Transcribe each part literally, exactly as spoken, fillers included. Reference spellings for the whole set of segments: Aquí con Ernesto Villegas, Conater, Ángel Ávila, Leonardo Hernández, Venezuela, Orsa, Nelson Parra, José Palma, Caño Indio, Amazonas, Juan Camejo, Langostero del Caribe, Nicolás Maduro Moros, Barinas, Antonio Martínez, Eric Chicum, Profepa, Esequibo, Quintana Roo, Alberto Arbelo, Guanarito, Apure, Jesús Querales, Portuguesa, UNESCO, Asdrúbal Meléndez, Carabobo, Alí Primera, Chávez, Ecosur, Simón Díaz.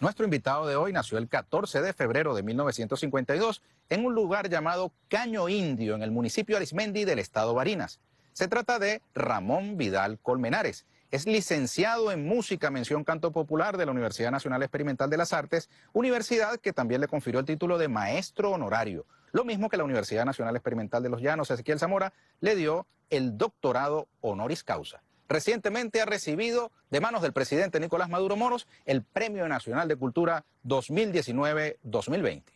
Nuestro invitado de hoy nació el catorce de febrero de mil novecientos cincuenta y dos en un lugar llamado Caño Indio, en el municipio Arismendi del estado Barinas. Se trata de Ramón Vidal Colmenares. Es licenciado en Música, mención Canto Popular de la Universidad Nacional Experimental de las Artes, universidad que también le confirió el título de maestro honorario. Lo mismo que la Universidad Nacional Experimental de los Llanos, Ezequiel Zamora, le dio el doctorado honoris causa. Recientemente ha recibido, de manos del presidente Nicolás Maduro Moros, el Premio Nacional de Cultura dos mil diecinueve dos mil veinte.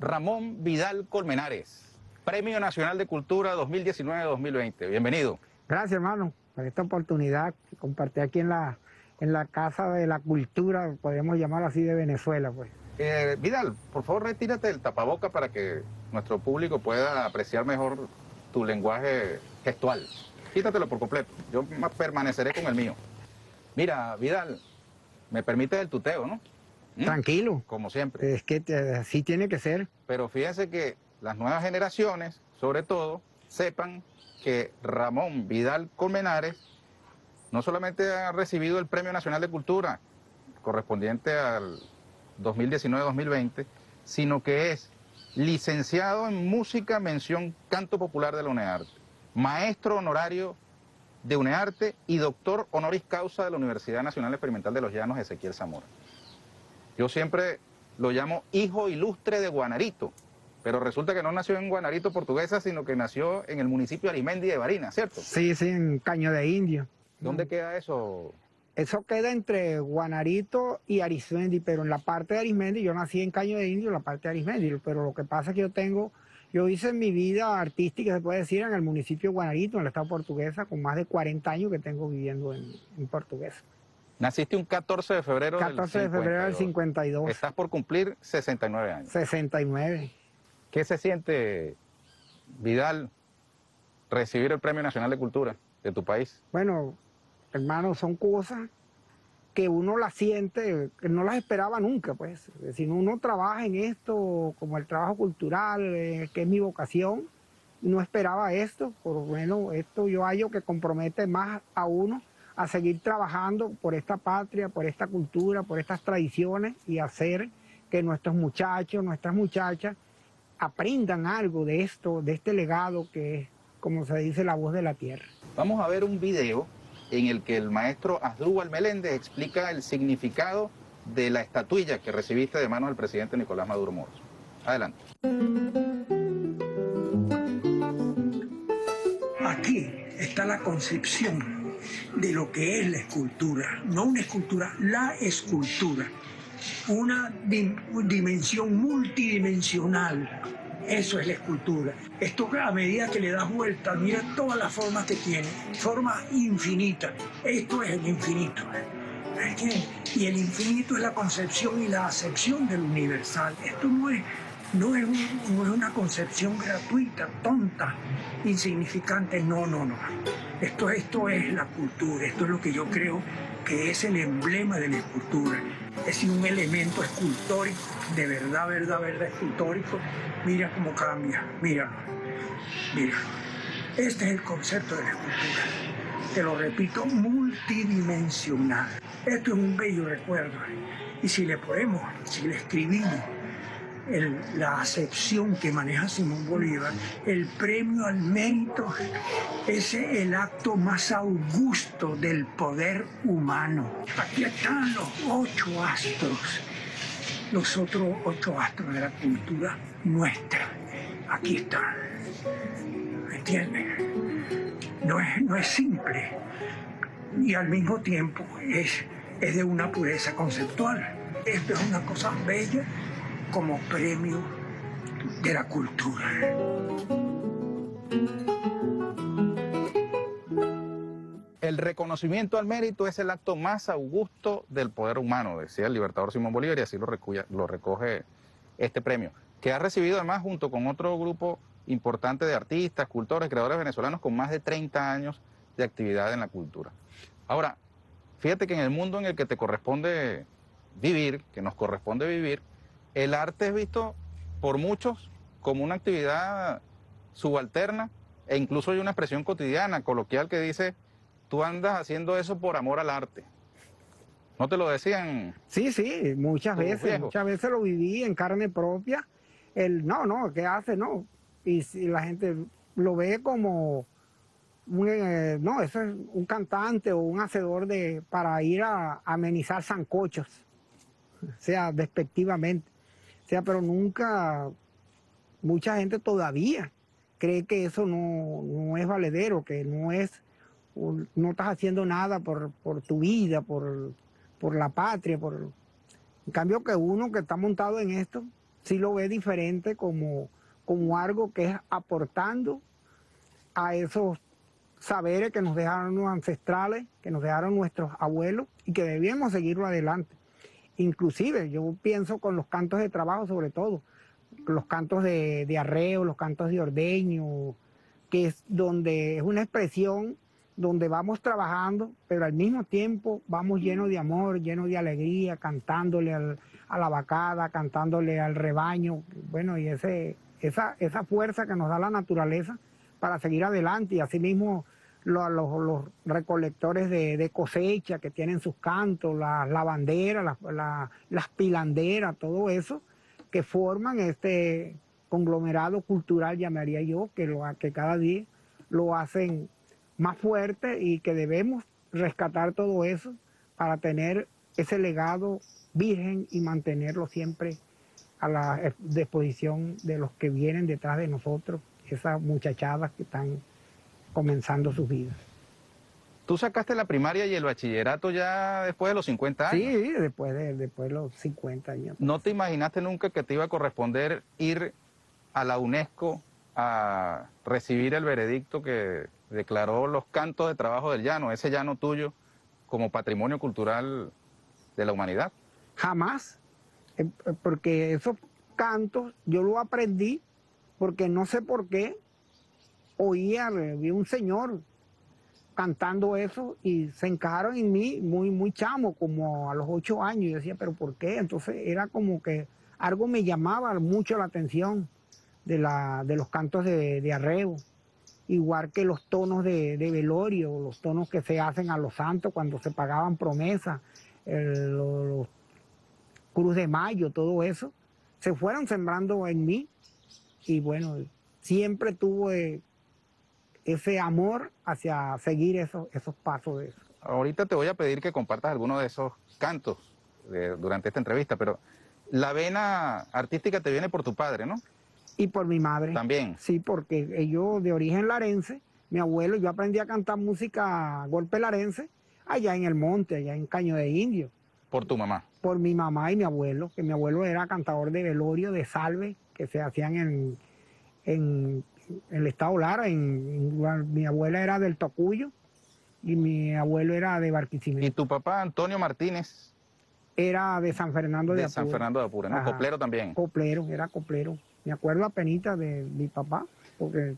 Ramón Vidal Colmenares, Premio Nacional de Cultura dos mil diecinueve dos mil veinte. Bienvenido. Gracias, hermano, por esta oportunidad que compartí aquí en la, en la Casa de la Cultura, podemos llamar así, de Venezuela, pues. Eh, Vidal, por favor, retírate el tapaboca para que nuestro público pueda apreciar mejor tu lenguaje gestual. Quítatelo por completo, yo permaneceré con el mío. Mira, Vidal, me permite el tuteo, ¿no? ¿Mm? Tranquilo. Como siempre. Es que te, así tiene que ser. Pero fíjense que las nuevas generaciones, sobre todo, sepan que Ramón Vidal Colmenares no solamente ha recibido el Premio Nacional de Cultura correspondiente al dos mil diecinueve dos mil veinte, sino que es licenciado en Música, mención Canto Popular de la UNEARTE. Maestro honorario de UNEARTE y doctor honoris causa de la Universidad Nacional Experimental de los Llanos, Ezequiel Zamora. Yo siempre lo llamo hijo ilustre de Guanarito, pero resulta que no nació en Guanarito, Portuguesa, sino que nació en el municipio Arismendi de Barinas, ¿cierto? Sí, sí, en Caño de Indio. ¿Dónde queda eso? Eso queda entre Guanarito y Arismendi, pero en la parte de Arismendi, yo nací en Caño de Indio, en la parte de Arismendi, pero lo que pasa es que yo tengo... Yo hice mi vida artística, se puede decir, en el municipio de Guanarito, en el estado Portuguesa, con más de cuarenta años que tengo viviendo en, en Portuguesa. Naciste un catorce de febrero del cincuenta y dos. Estás por cumplir sesenta y nueve años. sesenta y nueve. ¿Qué se siente, Vidal, recibir el Premio Nacional de Cultura de tu país? Bueno, hermano, son cosas que uno las siente, que no las esperaba nunca, pues. Es decir, uno trabaja en esto, como el trabajo cultural, eh, que es mi vocación, no esperaba esto, por lo menos esto yo hallo que compromete más a uno a seguir trabajando por esta patria, por esta cultura, por estas tradiciones, y hacer que nuestros muchachos, nuestras muchachas, aprendan algo de esto, de este legado que es, como se dice, la voz de la tierra. Vamos a ver un video en el que el maestro Asdrúbal Meléndez explica el significado de la estatuilla que recibiste de manos del presidente Nicolás Maduro Moros. Adelante. Aquí está la concepción de lo que es la escultura, no una escultura, la escultura, una dim- dimensión multidimensional. Eso es la escultura. Esto, a medida que le das vuelta, mira todas las formas que tiene, formas infinitas. Esto es el infinito. Y el infinito es la concepción y la acepción del universal. Esto no es, no es, un, no es una concepción gratuita, tonta, insignificante. No, no, no. Esto, esto es la cultura. Esto es lo que yo creo que es el emblema de la escultura. Es un elemento escultórico, de verdad, verdad, verdad escultórico. Mira cómo cambia, míralo, míralo. Este es el concepto de la escultura. Te lo repito, multidimensional. Esto es un bello recuerdo. Y si le podemos, si le escribimos el, la acepción que maneja Simón Bolívar, el premio al mérito, ese es el acto más augusto del poder humano. Aquí están los ocho astros, los otros ocho astros de la cultura nuestra. Aquí están, ¿me entienden? No es, no es simple y al mismo tiempo es, es de una pureza conceptual. Esto es una cosa bella como premio de la cultura. El reconocimiento al mérito es el acto más augusto del poder humano, decía el libertador Simón Bolívar, y así lo, recuya, lo recoge este premio, que ha recibido además junto con otro grupo importante de artistas, cultores, creadores venezolanos con más de treinta años de actividad en la cultura. Ahora, fíjate que en el mundo en el que te corresponde vivir, que nos corresponde vivir, el arte es visto por muchos como una actividad subalterna, e incluso hay una expresión cotidiana, coloquial, que dice, tú andas haciendo eso por amor al arte. ¿No te lo decían? Sí, sí, muchas veces, viejo? muchas veces lo viví en carne propia. El no, no, ¿qué hace? No. Y si la gente lo ve como, un, eh, no, eso es un cantante o un hacedor de, para ir a, a amenizar sancochos, o sea, despectivamente. O sea, pero nunca, mucha gente todavía cree que eso no, no es valedero, que no es, no estás haciendo nada por, por tu vida, por, por la patria. Por... En cambio que uno que está montado en esto, sí lo ve diferente como, como algo que es aportando a esos saberes que nos dejaron los ancestrales, que nos dejaron nuestros abuelos y que debíamos seguirlo adelante. Inclusive, yo pienso con los cantos de trabajo sobre todo, los cantos de, de arreo, los cantos de ordeño, que es donde es una expresión donde vamos trabajando, pero al mismo tiempo vamos llenos de amor, llenos de alegría, cantándole al, a la vacada, cantándole al rebaño, bueno, y ese, esa, esa fuerza que nos da la naturaleza para seguir adelante, y asimismo los, los, los recolectores de, de cosecha que tienen sus cantos, las lavanderas, las, las, las pilanderas, todo eso, que forman este conglomerado cultural, llamaría yo, que, lo, que cada día lo hacen más fuerte, y que debemos rescatar todo eso para tener ese legado virgen y mantenerlo siempre a la disposición de los que vienen detrás de nosotros, esas muchachadas que están comenzando sus vidas. ¿Tú sacaste la primaria y el bachillerato ya después de los cincuenta años? Sí, después de, después de los cincuenta años. ¿No te imaginaste nunca que te iba a corresponder ir a la UNESCO a recibir el veredicto que declaró los cantos de trabajo del llano, ese llano tuyo, como patrimonio cultural de la humanidad? Jamás, porque esos cantos yo los aprendí porque no sé por qué oía, vi un señor cantando eso y se encajaron en mí muy, muy chamo, como a los ocho años. Yo decía, ¿pero por qué? Entonces era como que algo me llamaba mucho la atención de, la, de los cantos de, de arreo. Igual que los tonos de, de velorio, los tonos que se hacen a los santos cuando se pagaban promesas, el, los, los Cruz de Mayo, todo eso, se fueron sembrando en mí. Y bueno, siempre tuve ese amor hacia seguir esos, esos pasos de eso. Ahorita te voy a pedir que compartas alguno de esos cantos de, durante esta entrevista, pero la vena artística te viene por tu padre, ¿no? Y por mi madre. También. Sí, porque yo de origen larense, mi abuelo, yo aprendí a cantar música golpe larense allá en el monte, allá en Caño Indio. ¿Por tu mamá? Por mi mamá y mi abuelo, que mi abuelo era cantador de velorio, de salve, que se hacían en, en, en el estado Lara. En, en, mi abuela era del Tocuyo y mi abuelo era de Barquisimeto. ¿Y tu papá, Antonio Martínez? Era de San Fernando de, de Apure. De San Fernando de Apure, ¿no? Ajá. Coplero también. Coplero, era coplero. Me acuerdo apenita de mi papá, porque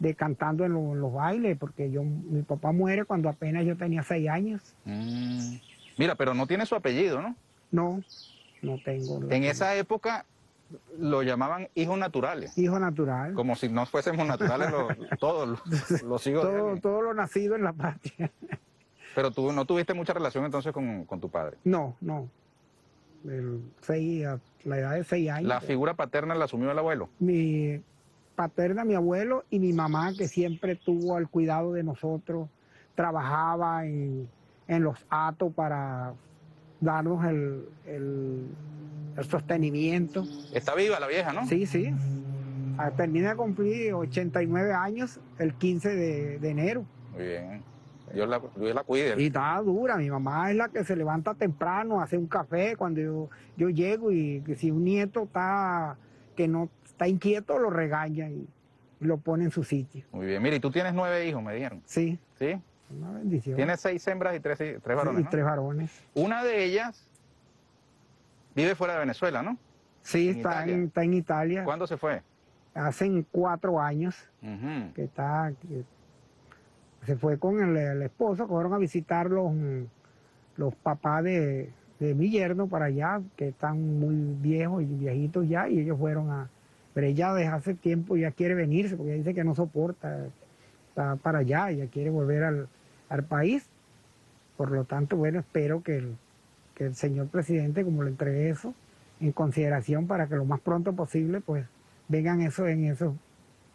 de cantando en, lo, en los bailes, porque yo, mi papá muere cuando apenas yo tenía seis años. Mm. Mira, pero no tiene su apellido, ¿no? No, no tengo. En tengo. Esa época lo llamaban hijos naturales. Hijos naturales. Como si no fuésemos naturales los, todos los, los hijos. Todo, todo lo nacido en la patria. Pero tú no tuviste mucha relación entonces con, con tu padre. No, no. El seis, a la edad de seis años. ¿La figura paterna la asumió el abuelo? Mi paterna, mi abuelo y mi mamá, que siempre tuvo al cuidado de nosotros, trabajaba en, en los atos para darnos el, el, el sostenimiento. Está viva la vieja, ¿no? Sí, sí. Termina de cumplir ochenta y nueve años el quince de enero. Muy bien. Dios la, Dios la cuide. Y está dura, mi mamá es la que se levanta temprano, hace un café cuando yo, yo llego, y que si un nieto está que no está inquieto, lo regaña y lo pone en su sitio. Muy bien, mire, y tú tienes nueve hijos, me dijeron. Sí. ¿Sí? Una bendición. Tienes seis hembras y tres, tres varones, sí, y ¿no? tres varones. Una de ellas vive fuera de Venezuela, ¿no? Sí, en está, en, está en Italia. ¿Cuándo se fue? Hace cuatro años uh-huh. que está... Que, se fue con el, el esposo, que fueron a visitar los, los papás de, de mi yerno para allá, que están muy viejos y viejitos ya, y ellos fueron a, pero ella desde hace tiempo ya quiere venirse, porque ella dice que no soporta, está para allá, ella quiere volver al, al país. Por lo tanto, bueno, espero que el, que el señor presidente, como le entregue eso, en consideración para que lo más pronto posible, pues, vengan eso, en esos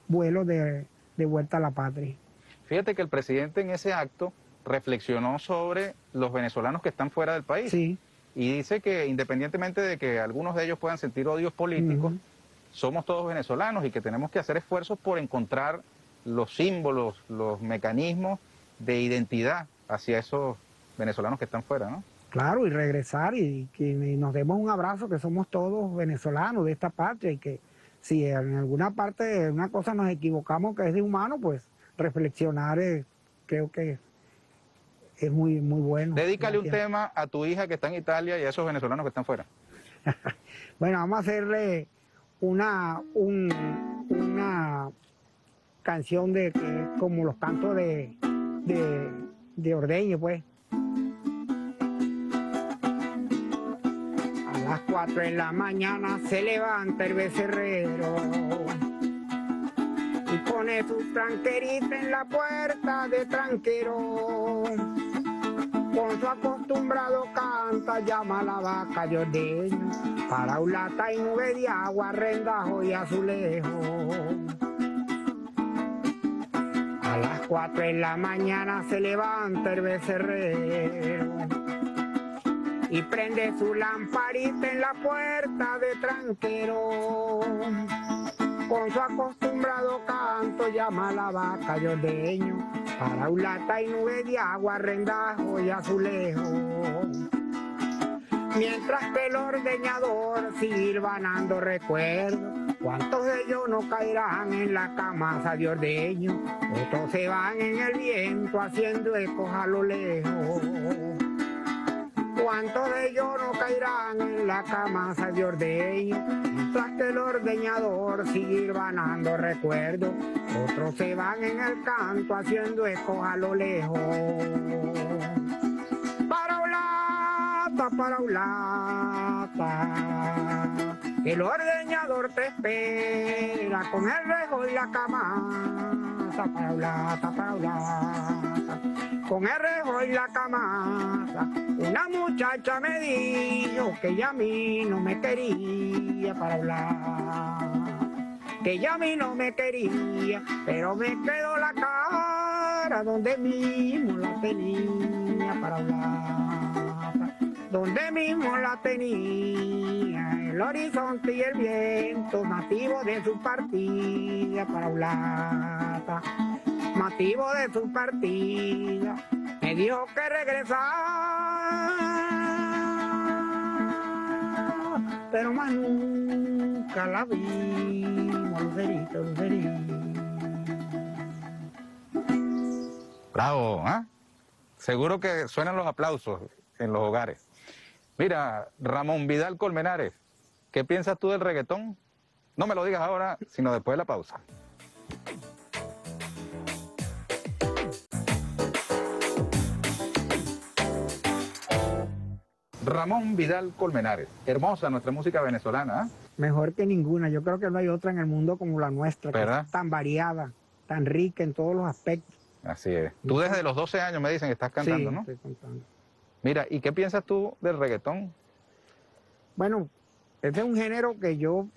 vuelos de, de vuelta a la patria. Fíjate que el presidente en ese acto reflexionó sobre los venezolanos que están fuera del país. Sí. Y dice que independientemente de que algunos de ellos puedan sentir odios políticos, uh-huh, somos todos venezolanos y que tenemos que hacer esfuerzos por encontrar los símbolos, los mecanismos de identidad hacia esos venezolanos que están fuera, ¿no? Claro, y regresar y que nos demos un abrazo, que somos todos venezolanos de esta patria, y que si en alguna parte de una cosa nos equivocamos que es de humano, pues reflexionar es, creo que es muy, muy bueno. Dedícale un tema a tu hija que está en Italia y a esos venezolanos que están fuera. Bueno, vamos a hacerle una, un, una canción de que, como los cantos de, de, de Ordeño, pues. A las cuatro de la mañana se levanta el becerrero y pone su tranquerita en la puerta de tranquero. Con su acostumbrado canta, llama a la vaca de ordeño, para un lata y nube de agua, rendajo y azulejo. A las cuatro de la mañana se levanta el becerrero y prende su lamparita en la puerta de tranquero. Con su acostumbrado canto llama a la vaca de ordeño, para un lata y nube de agua, rendajo y azulejo. Mientras que el ordeñador silvanando recuerdo, cuántos de ellos no caerán en la camasa de ordeño, otros se van en el viento haciendo ecos a lo lejos. Cuántos de ellos no caerán en la camasa de ordeño, mientras que el ordeñador sigue vanando recuerdos, otros se van en el canto haciendo eco a lo lejos. Paraulata, paraulata, el ordeñador te espera con el rejo y la camasa. Paraulata, paraulata, con el rejo y la camasa, una muchacha me dijo que ella a mí no me quería, para hablar, que ella a mí no me quería, pero me quedó la cara donde mismo la tenía, para hablar, donde mismo la tenía, el horizonte y el viento, nativo de su partida, para hablar, motivo de su partida, me dijo que regresaba, pero más nunca la vi, Lucerito, Lucerito. Bravo, ¿eh? Seguro que suenan los aplausos en los hogares. Mira, Ramón Vidal Colmenares, ¿qué piensas tú del reggaetón? No me lo digas ahora, sino después de la pausa. Ramón Vidal Colmenares, hermosa nuestra música venezolana, ¿eh? Mejor que ninguna, yo creo que no hay otra en el mundo como la nuestra, ¿verdad? Que es tan variada, tan rica en todos los aspectos. Así es. Tú desde los doce años me dicen que estás cantando, sí, ¿no? Estoy cantando. Mira, ¿y qué piensas tú del reggaetón? Bueno, este es un género que yo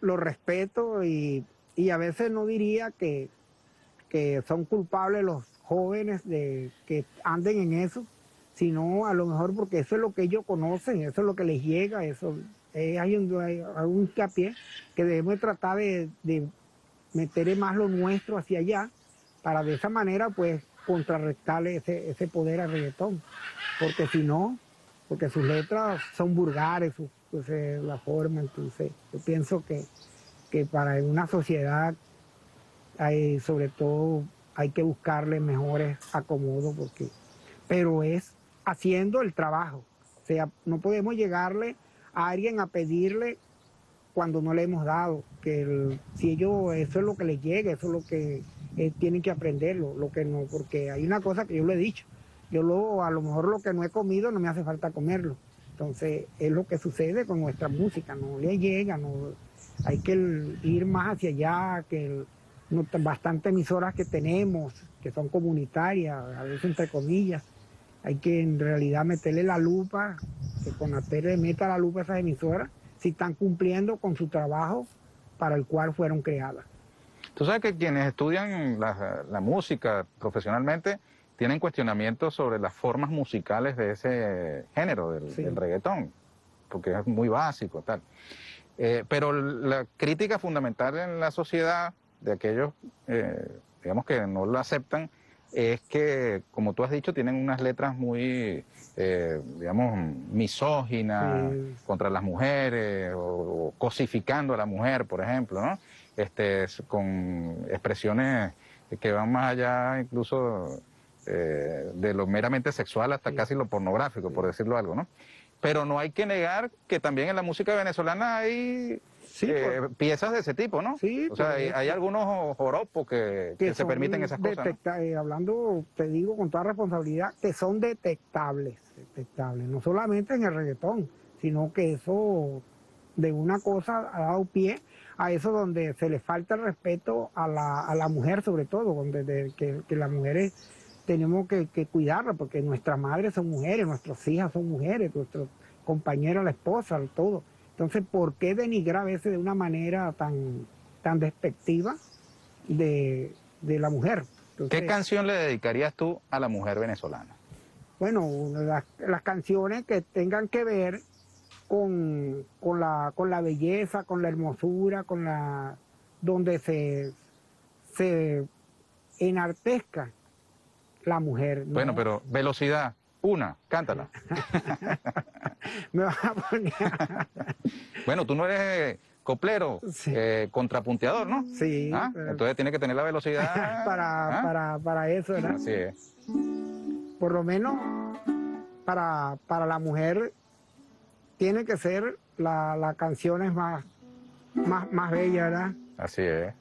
lo respeto y, y a veces no diría que, que son culpables los jóvenes de que anden en eso, sino a lo mejor porque eso es lo que ellos conocen, eso es lo que les llega, eso eh, hay, un, hay un hincapié que debemos tratar de, de meter más lo nuestro hacia allá, para de esa manera pues contrarrestarle ese, ese poder al reggaetón, porque si no, porque sus letras son vulgares, su, pues, eh, la forma, entonces yo pienso que, que para una sociedad hay, sobre todo hay que buscarle mejores acomodos, porque, pero es haciendo el trabajo. O sea, no podemos llegarle a alguien a pedirle cuando no le hemos dado, que el, si ellos, eso es lo que les llega, eso es lo que eh, tienen que aprender, lo, lo que no, porque hay una cosa que yo le he dicho, yo lo, a lo mejor lo que no he comido no me hace falta comerlo. Entonces, es lo que sucede con nuestra música, no le llega, no, hay que ir más hacia allá, que bastantes emisoras que tenemos, que son comunitarias, a veces entre comillas, hay que en realidad meterle la lupa, que Conater le meta la lupa a esas emisoras, si están cumpliendo con su trabajo para el cual fueron creadas. Tú sabes que quienes estudian la, la música profesionalmente tienen cuestionamientos sobre las formas musicales de ese género, del, sí. del reggaetón, porque es muy básico, tal. Eh, pero la crítica fundamental en la sociedad de aquellos, eh, digamos, que no lo aceptan, es que, como tú has dicho, tienen unas letras muy, eh, digamos, misóginas, sí. contra las mujeres, o, o cosificando a la mujer, por ejemplo, ¿no? Este, con expresiones que van más allá incluso eh, de lo meramente sexual hasta sí. casi lo pornográfico, sí. por decirlo algo, ¿no? Pero no hay que negar que también en la música venezolana hay sí, eh, por... piezas de ese tipo, ¿no? Sí, o sea, hay, hay algunos joropos que, que, que se permiten esas cosas, ¿no? eh, hablando, te digo con toda responsabilidad, que son detectables, detectables, no solamente en el reggaetón, sino que eso de una cosa ha dado pie a eso donde se le falta el respeto a la, a la mujer, sobre todo, donde de, que, que las mujeres tenemos que, que cuidarla, porque nuestras madres son mujeres, nuestras hijas son mujeres, nuestros compañeros, la esposa, todo. Entonces, ¿por qué denigrar a veces de una manera tan, tan despectiva de, de la mujer? Entonces, ¿qué canción le dedicarías tú a la mujer venezolana? Bueno, las, las canciones que tengan que ver con, con, la, con la belleza, con la hermosura, con la donde se, se enartezca la mujer. ¿No? Bueno, pero velocidad, una, cántala. Me vas a poner... Bueno, tú no eres coplero, sí. eh, contrapunteador, ¿no? Sí. ¿Ah? Pero... entonces tienes que tener la velocidad. para, ¿Ah? para, para eso, ¿verdad? Así es. Por lo menos para, para la mujer tiene que ser la, la canción es más, más, más bella, ¿verdad? Así es.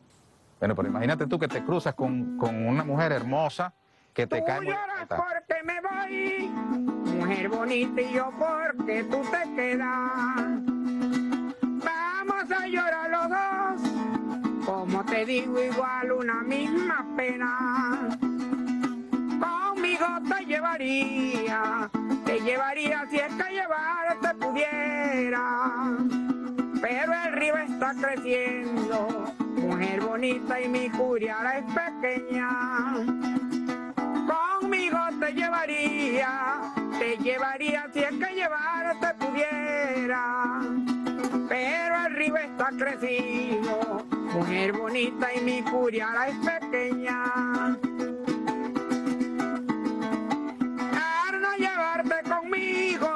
Bueno, pero imagínate tú que te cruzas con, con una mujer hermosa, que te tú cae lloras porque me voy, mujer bonita, y yo porque tú te quedas. Vamos a llorar los dos, como te digo, igual una misma pena. Conmigo te llevaría, te llevaría si es que llevarte pudiera. Pero el río está creciendo, mujer bonita, y mi curiara es pequeña. Conmigo te llevaría, te llevaría si es que llevarte pudiera. Pero el río está crecido, mujer bonita, y mi curiara es pequeña. Al no llevarte conmigo,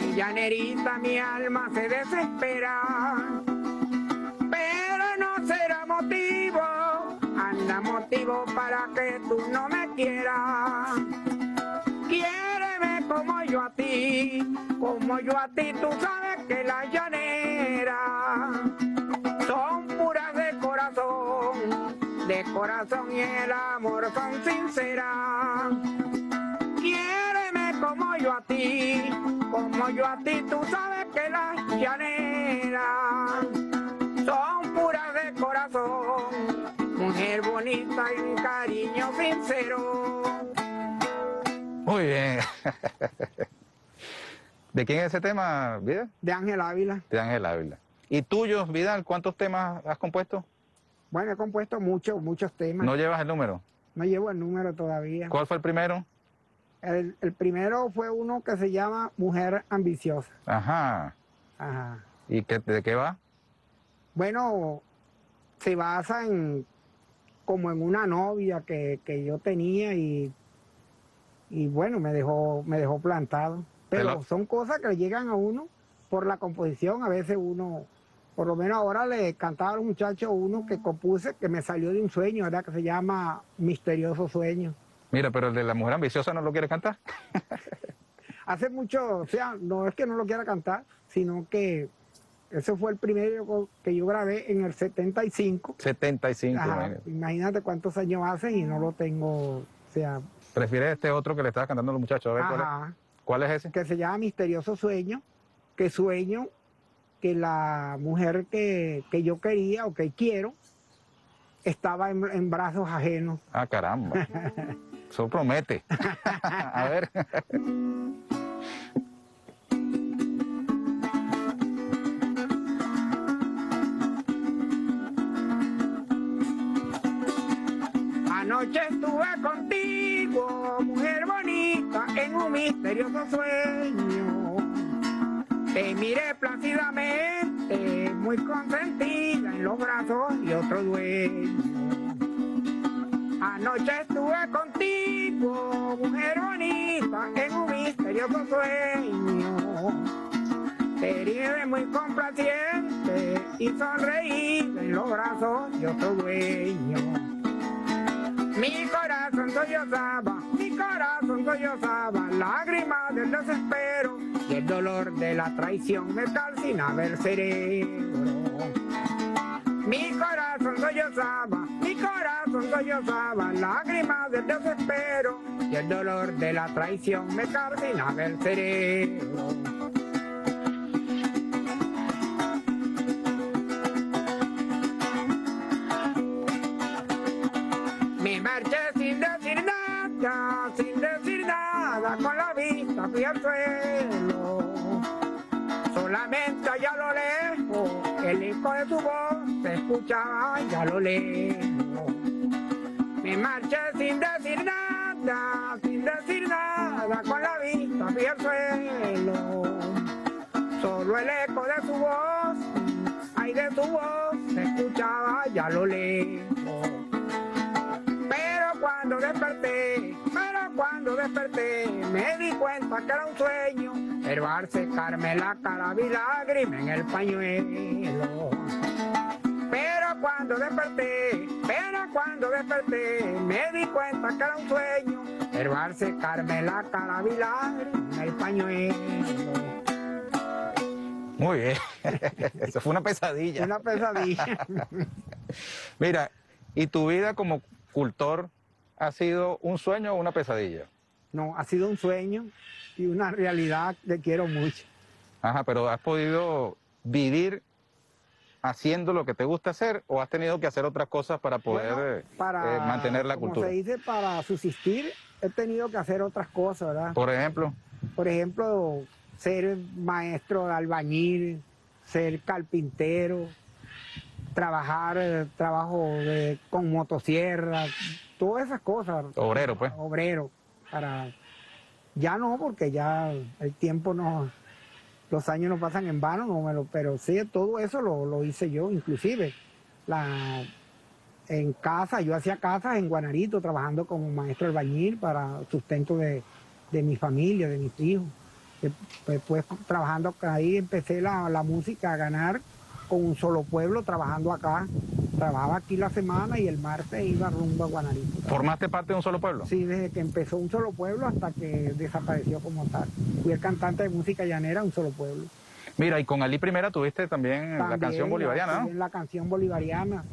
mi llanerita, mi alma se desespera. Pero no será motivo, anda motivo para que tú no me quieras. Quiéreme como yo a ti, como yo a ti, tú sabes que las llaneras son puras de corazón, de corazón, y el amor son sinceras. Quiéreme como yo a ti, como yo a ti, tú sabes que las llaneras son puras de corazón, mujer bonita, y un cariño sincero. Muy bien. ¿De quién es ese tema, Vidal? De Ángel Ávila. De Ángel Ávila. ¿Y tuyos, Vidal, cuántos temas has compuesto? Bueno, he compuesto muchos, muchos temas. ¿No llevas el número? No llevo el número todavía. ¿Cuál fue el primero? El, el primero fue uno que se llama Mujer Ambiciosa. Ajá. Ajá. ¿Y qué, de qué va? Bueno, se basa en... como en una novia que, que yo tenía, y, y bueno, me dejó, me dejó plantado. Pero ¿Pelo? Son cosas que llegan a uno por la composición. A veces uno, por lo menos ahora le cantaba a un muchacho uno que compuse, que me salió de un sueño, ¿verdad? Que se llama Misterioso Sueño. Mira, pero el de la Mujer Ambiciosa no lo quiere cantar. Hace mucho, o sea, no es que no lo quiera cantar, sino que... ese fue el primero que yo grabé en el setenta y cinco. setenta y cinco, ajá, imagínate. Imagínate cuántos años hacen y no lo tengo, o sea... ¿Prefieres este otro que le estabas cantando a los muchachos? A ver, ajá. ¿Cuál es? ¿Cuál es ese? Que se llama Misterioso Sueño, que sueño que la mujer que, que yo quería o que quiero estaba en, en brazos ajenos. Ah, caramba. Eso promete. A ver. Anoche estuve contigo, mujer bonita, en un misterioso sueño. Te miré plácidamente, muy consentida, en los brazos de otro dueño. Anoche estuve contigo, mujer bonita, en un misterioso sueño. Te miré muy complaciente y sonreída, en los brazos de otro dueño. Mi corazón sollozaba, mi corazón sollozaba, lágrimas del desespero y el dolor de la traición me calcinaba el cerebro. Mi corazón sollozaba, mi corazón sollozaba, lágrimas del desespero y el dolor de la traición me calcinaba el cerebro. Con la vista fui al suelo, solamente allá a lo lejos el eco de tu voz se escuchaba allá a lo lejos. Me marché sin decir nada, sin decir nada, con la vista fui al suelo, solo el eco de tu voz, ay de tu voz se escuchaba allá a lo lejos. Pero cuando desperté, pero cuando desperté, me di cuenta que era un sueño, pero al secarme la cara vi lágrima en el pañuelo. Pero cuando desperté, pero cuando desperté, me di cuenta que era un sueño, pero al secarme la cara vi lágrima en el pañuelo. Muy bien, eso fue una pesadilla. Una pesadilla. Mira, y tu vida como cultor, ¿ha sido un sueño o una pesadilla? No, ha sido un sueño y una realidad que quiero mucho. Ajá, pero ¿has podido vivir haciendo lo que te gusta hacer o has tenido que hacer otras cosas para poder bueno, para, eh, mantener la como cultura? Como se dice, para subsistir he tenido que hacer otras cosas, ¿verdad? Por ejemplo. Por ejemplo, ser maestro de albañil, ser carpintero, trabajar, trabajo de, con motosierra, todas esas cosas. Obrero, pues. Obrero. Para... Ya no, porque ya el tiempo no... Los años no pasan en vano, no me lo, pero sí, todo eso lo, lo hice yo, inclusive. La, en casa, yo hacía casas en Guanarito, trabajando como maestro albañil para sustento de, de mi familia, de mis hijos. Después, trabajando ahí, empecé la, la música a ganar con Un Solo Pueblo, trabajando acá. Trabajaba aquí la semana y el martes iba rumbo a Guanarito. ¿Formaste parte de Un Solo Pueblo? Sí, desde que empezó Un Solo Pueblo hasta que desapareció como tal. Fui el cantante de música llanera Un Solo Pueblo. Mira, y con Alí Primera tuviste también, también la canción bolivariana, ¿no? La canción bolivariana,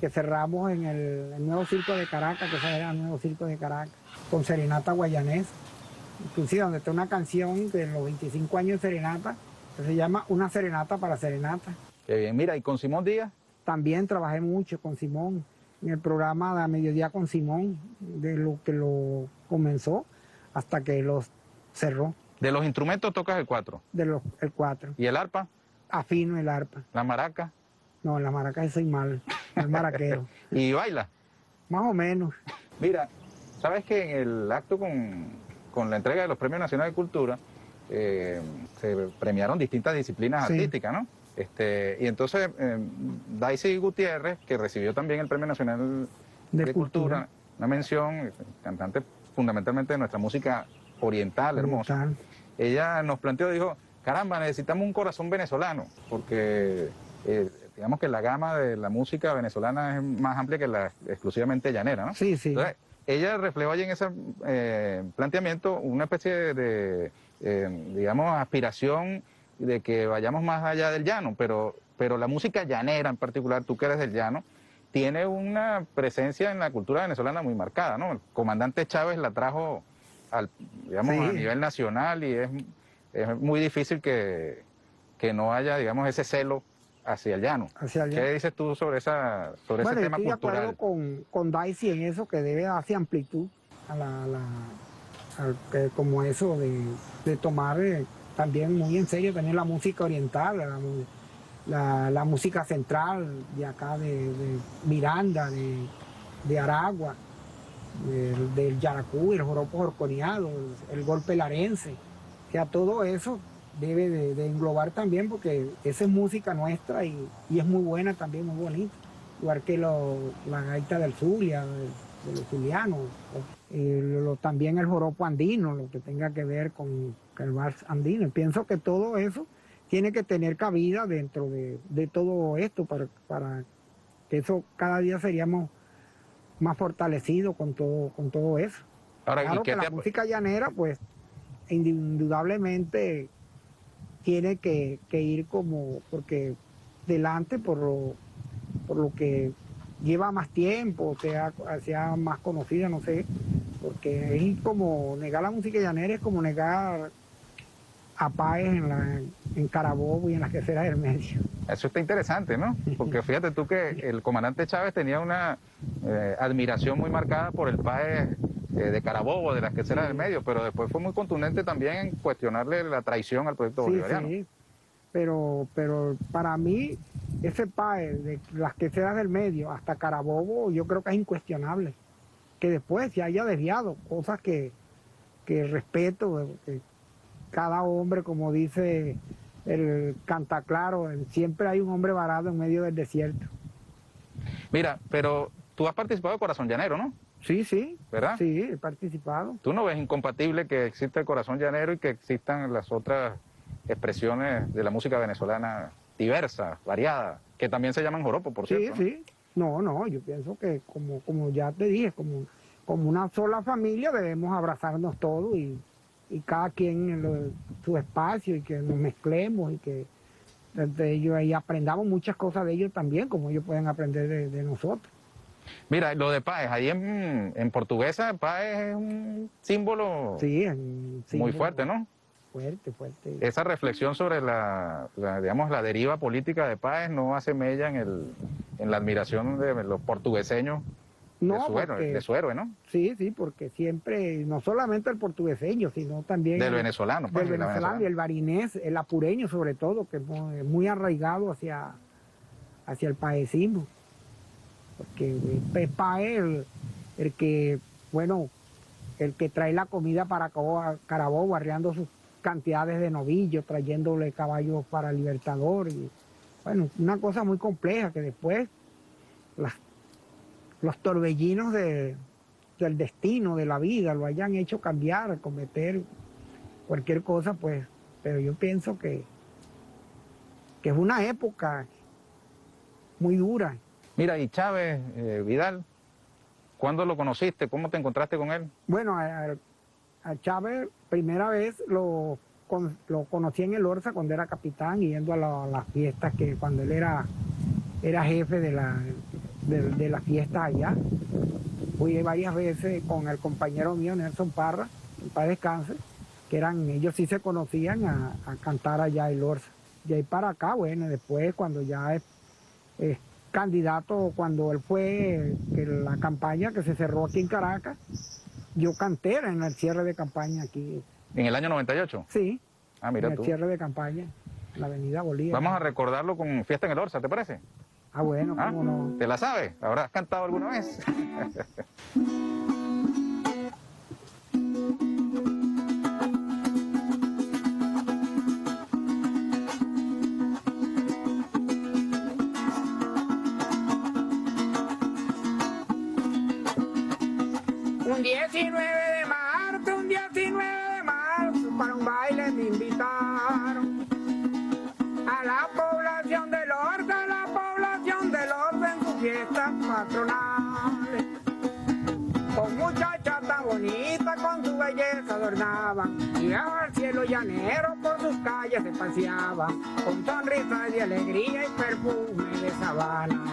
que cerramos en el, el nuevo circo de Caracas, que esa era el nuevo circo de Caracas, con Serenata Guayanés. Inclusive, donde está una canción de los veinticinco años de Serenata, que se llama Una Serenata para Serenata. Qué bien. Mira, ¿y con Simón Díaz? También trabajé mucho con Simón, en el programa de A Mediodía con Simón, de lo que lo comenzó hasta que lo cerró. ¿De los instrumentos tocas el cuatro? De los, el cuatro. ¿Y el arpa? Afino el arpa. ¿La maraca? No, la maraca soy mal, el maraquero. ¿Y baila? Más o menos. Mira, ¿sabes que en el acto con, con la entrega de los Premios Nacional de Cultura eh, se premiaron distintas disciplinas sí. artísticas, ¿no? Este, y entonces eh, Daisy Gutiérrez, que recibió también el Premio Nacional de, de Cultura, Cultura, una mención, cantante fundamentalmente de nuestra música oriental, hermosa, oriental. Ella nos planteó, dijo, caramba, necesitamos un corazón venezolano, porque eh, digamos que la gama de la música venezolana es más amplia que la exclusivamente llanera, ¿no? Sí, sí. Entonces, ella reflejó allí en ese eh, planteamiento una especie de, de eh, digamos, aspiración de que vayamos más allá del llano, pero, pero la música llanera en particular, tú que eres del llano, tiene una presencia en la cultura venezolana muy marcada, ¿no? El comandante Chávez la trajo al, digamos, sí. a nivel nacional y es, es muy difícil que, que no haya, digamos, ese celo hacia el llano. Hacia el llano. ¿Qué dices tú sobre, esa, sobre bueno, ese tema cultural? Bueno, estoy de acuerdo con, con Daisy en eso, que debe darse amplitud a la, a la, a que, como eso de, de tomar eh, también muy en serio tener la música oriental, la, la, la música central de acá de, de Miranda, de, de Aragua, del, del Yaracú, el joropo jorconiado, el, el golpe larense, que a todo eso debe de, de englobar también, porque esa es música nuestra y, y es muy buena también, muy bonita, igual que lo, la gaita del Zulia, de, de los zulianos, eh, lo, también el joropo andino, lo que tenga que ver con el vals andino. Pienso que todo eso tiene que tener cabida dentro de, de todo esto para, para que eso cada día seríamos más fortalecido con todo, con todo eso. Ahora, claro, ¿y qué que te... la música llanera, pues, indudablemente tiene que, que ir como, porque delante por lo, por lo que lleva más tiempo, sea, sea más conocida, no sé, porque es como negar la música llanera, es como negar a Páez en, la, en Carabobo y en las queseras del medio. Eso está interesante, ¿no? Porque fíjate tú que el comandante Chávez tenía una eh, admiración muy marcada por el Páez eh, de Carabobo, de las queseras del medio, pero después fue muy contundente también en cuestionarle la traición al proyecto sí, bolivariano. Sí, pero, pero para mí ese Páez de las queseras del medio hasta Carabobo yo creo que es incuestionable. Que después se haya desviado, cosas que, que respeto, que cada hombre, como dice el Cantaclaro, siempre hay un hombre varado en medio del desierto. Mira, pero tú has participado de Corazón Llanero, ¿no? Sí, sí. ¿Verdad? Sí, he participado. ¿Tú no ves incompatible que exista el Corazón Llanero y que existan las otras expresiones de la música venezolana diversas, variadas, que también se llaman joropo, por cierto? Sí, sí. No, no, yo pienso que, como, como ya te dije, como, como una sola familia debemos abrazarnos todos y, y cada quien en lo, su espacio, y que nos mezclemos y que de ellos ahí aprendamos muchas cosas de ellos también, como ellos pueden aprender de, de nosotros. Mira, lo de Páez, ahí en, en Portuguesa, Páez es un símbolo, sí, es un símbolo muy fuerte, ¿no? Fuerte, fuerte. Esa reflexión sobre la, la, digamos, la deriva política de Páez no hace mella en, el, en la admiración de los portugueseños no, de, su, porque, de su héroe, ¿no? Sí, sí, porque siempre, no solamente el portugueseño, sino también... Del el, venezolano. Pues, del venezolano, y el barinés, el apureño sobre todo, que es muy arraigado hacia, hacia el paecismo. Porque es Páez el, el que, bueno, el que trae la comida para Carabobo, arreando sus cantidades de novillos, trayéndole caballos para Libertador, y bueno, una cosa muy compleja que después las, los torbellinos de, del destino, de la vida, lo hayan hecho cambiar, cometer cualquier cosa, pues, pero yo pienso que, que es una época muy dura. Mira, y Chávez, eh, Vidal, ¿cuándo lo conociste? ¿Cómo te encontraste con él? Bueno, a, a, a Chávez, primera vez lo, con, lo conocí en el Orsa cuando era capitán, yendo a, la, a las fiestas, que cuando él era, era jefe de, la, de, de las fiestas allá. Fui varias veces con el compañero mío, Nelson Parra, en paz descanse, que eran, ellos sí se conocían a, a cantar allá el Orsa. Y ahí para acá, bueno, después cuando ya es, es candidato, cuando él fue, que la campaña que se cerró aquí en Caracas, yo canté en el cierre de campaña aquí. ¿En el año noventa y ocho? Sí, ah, mira en el tú. cierre de campaña, en la avenida Bolívar. Vamos a recordarlo con Fiesta en el Orsa, ¿te parece? Ah, bueno, ¿Ah? cómo no. ¿Te la sabes? ¿Habrás cantado alguna vez? diecinueve de marzo, un diecinueve de marzo, para un baile me invitaron. A la población del Orsa, a la población del Orsa en sus fiestas patronales. Con muchachas tan bonitas, con su belleza adornaban. Y al cielo llanero por sus calles se paseaban, con sonrisas de alegría y perfume de sabana.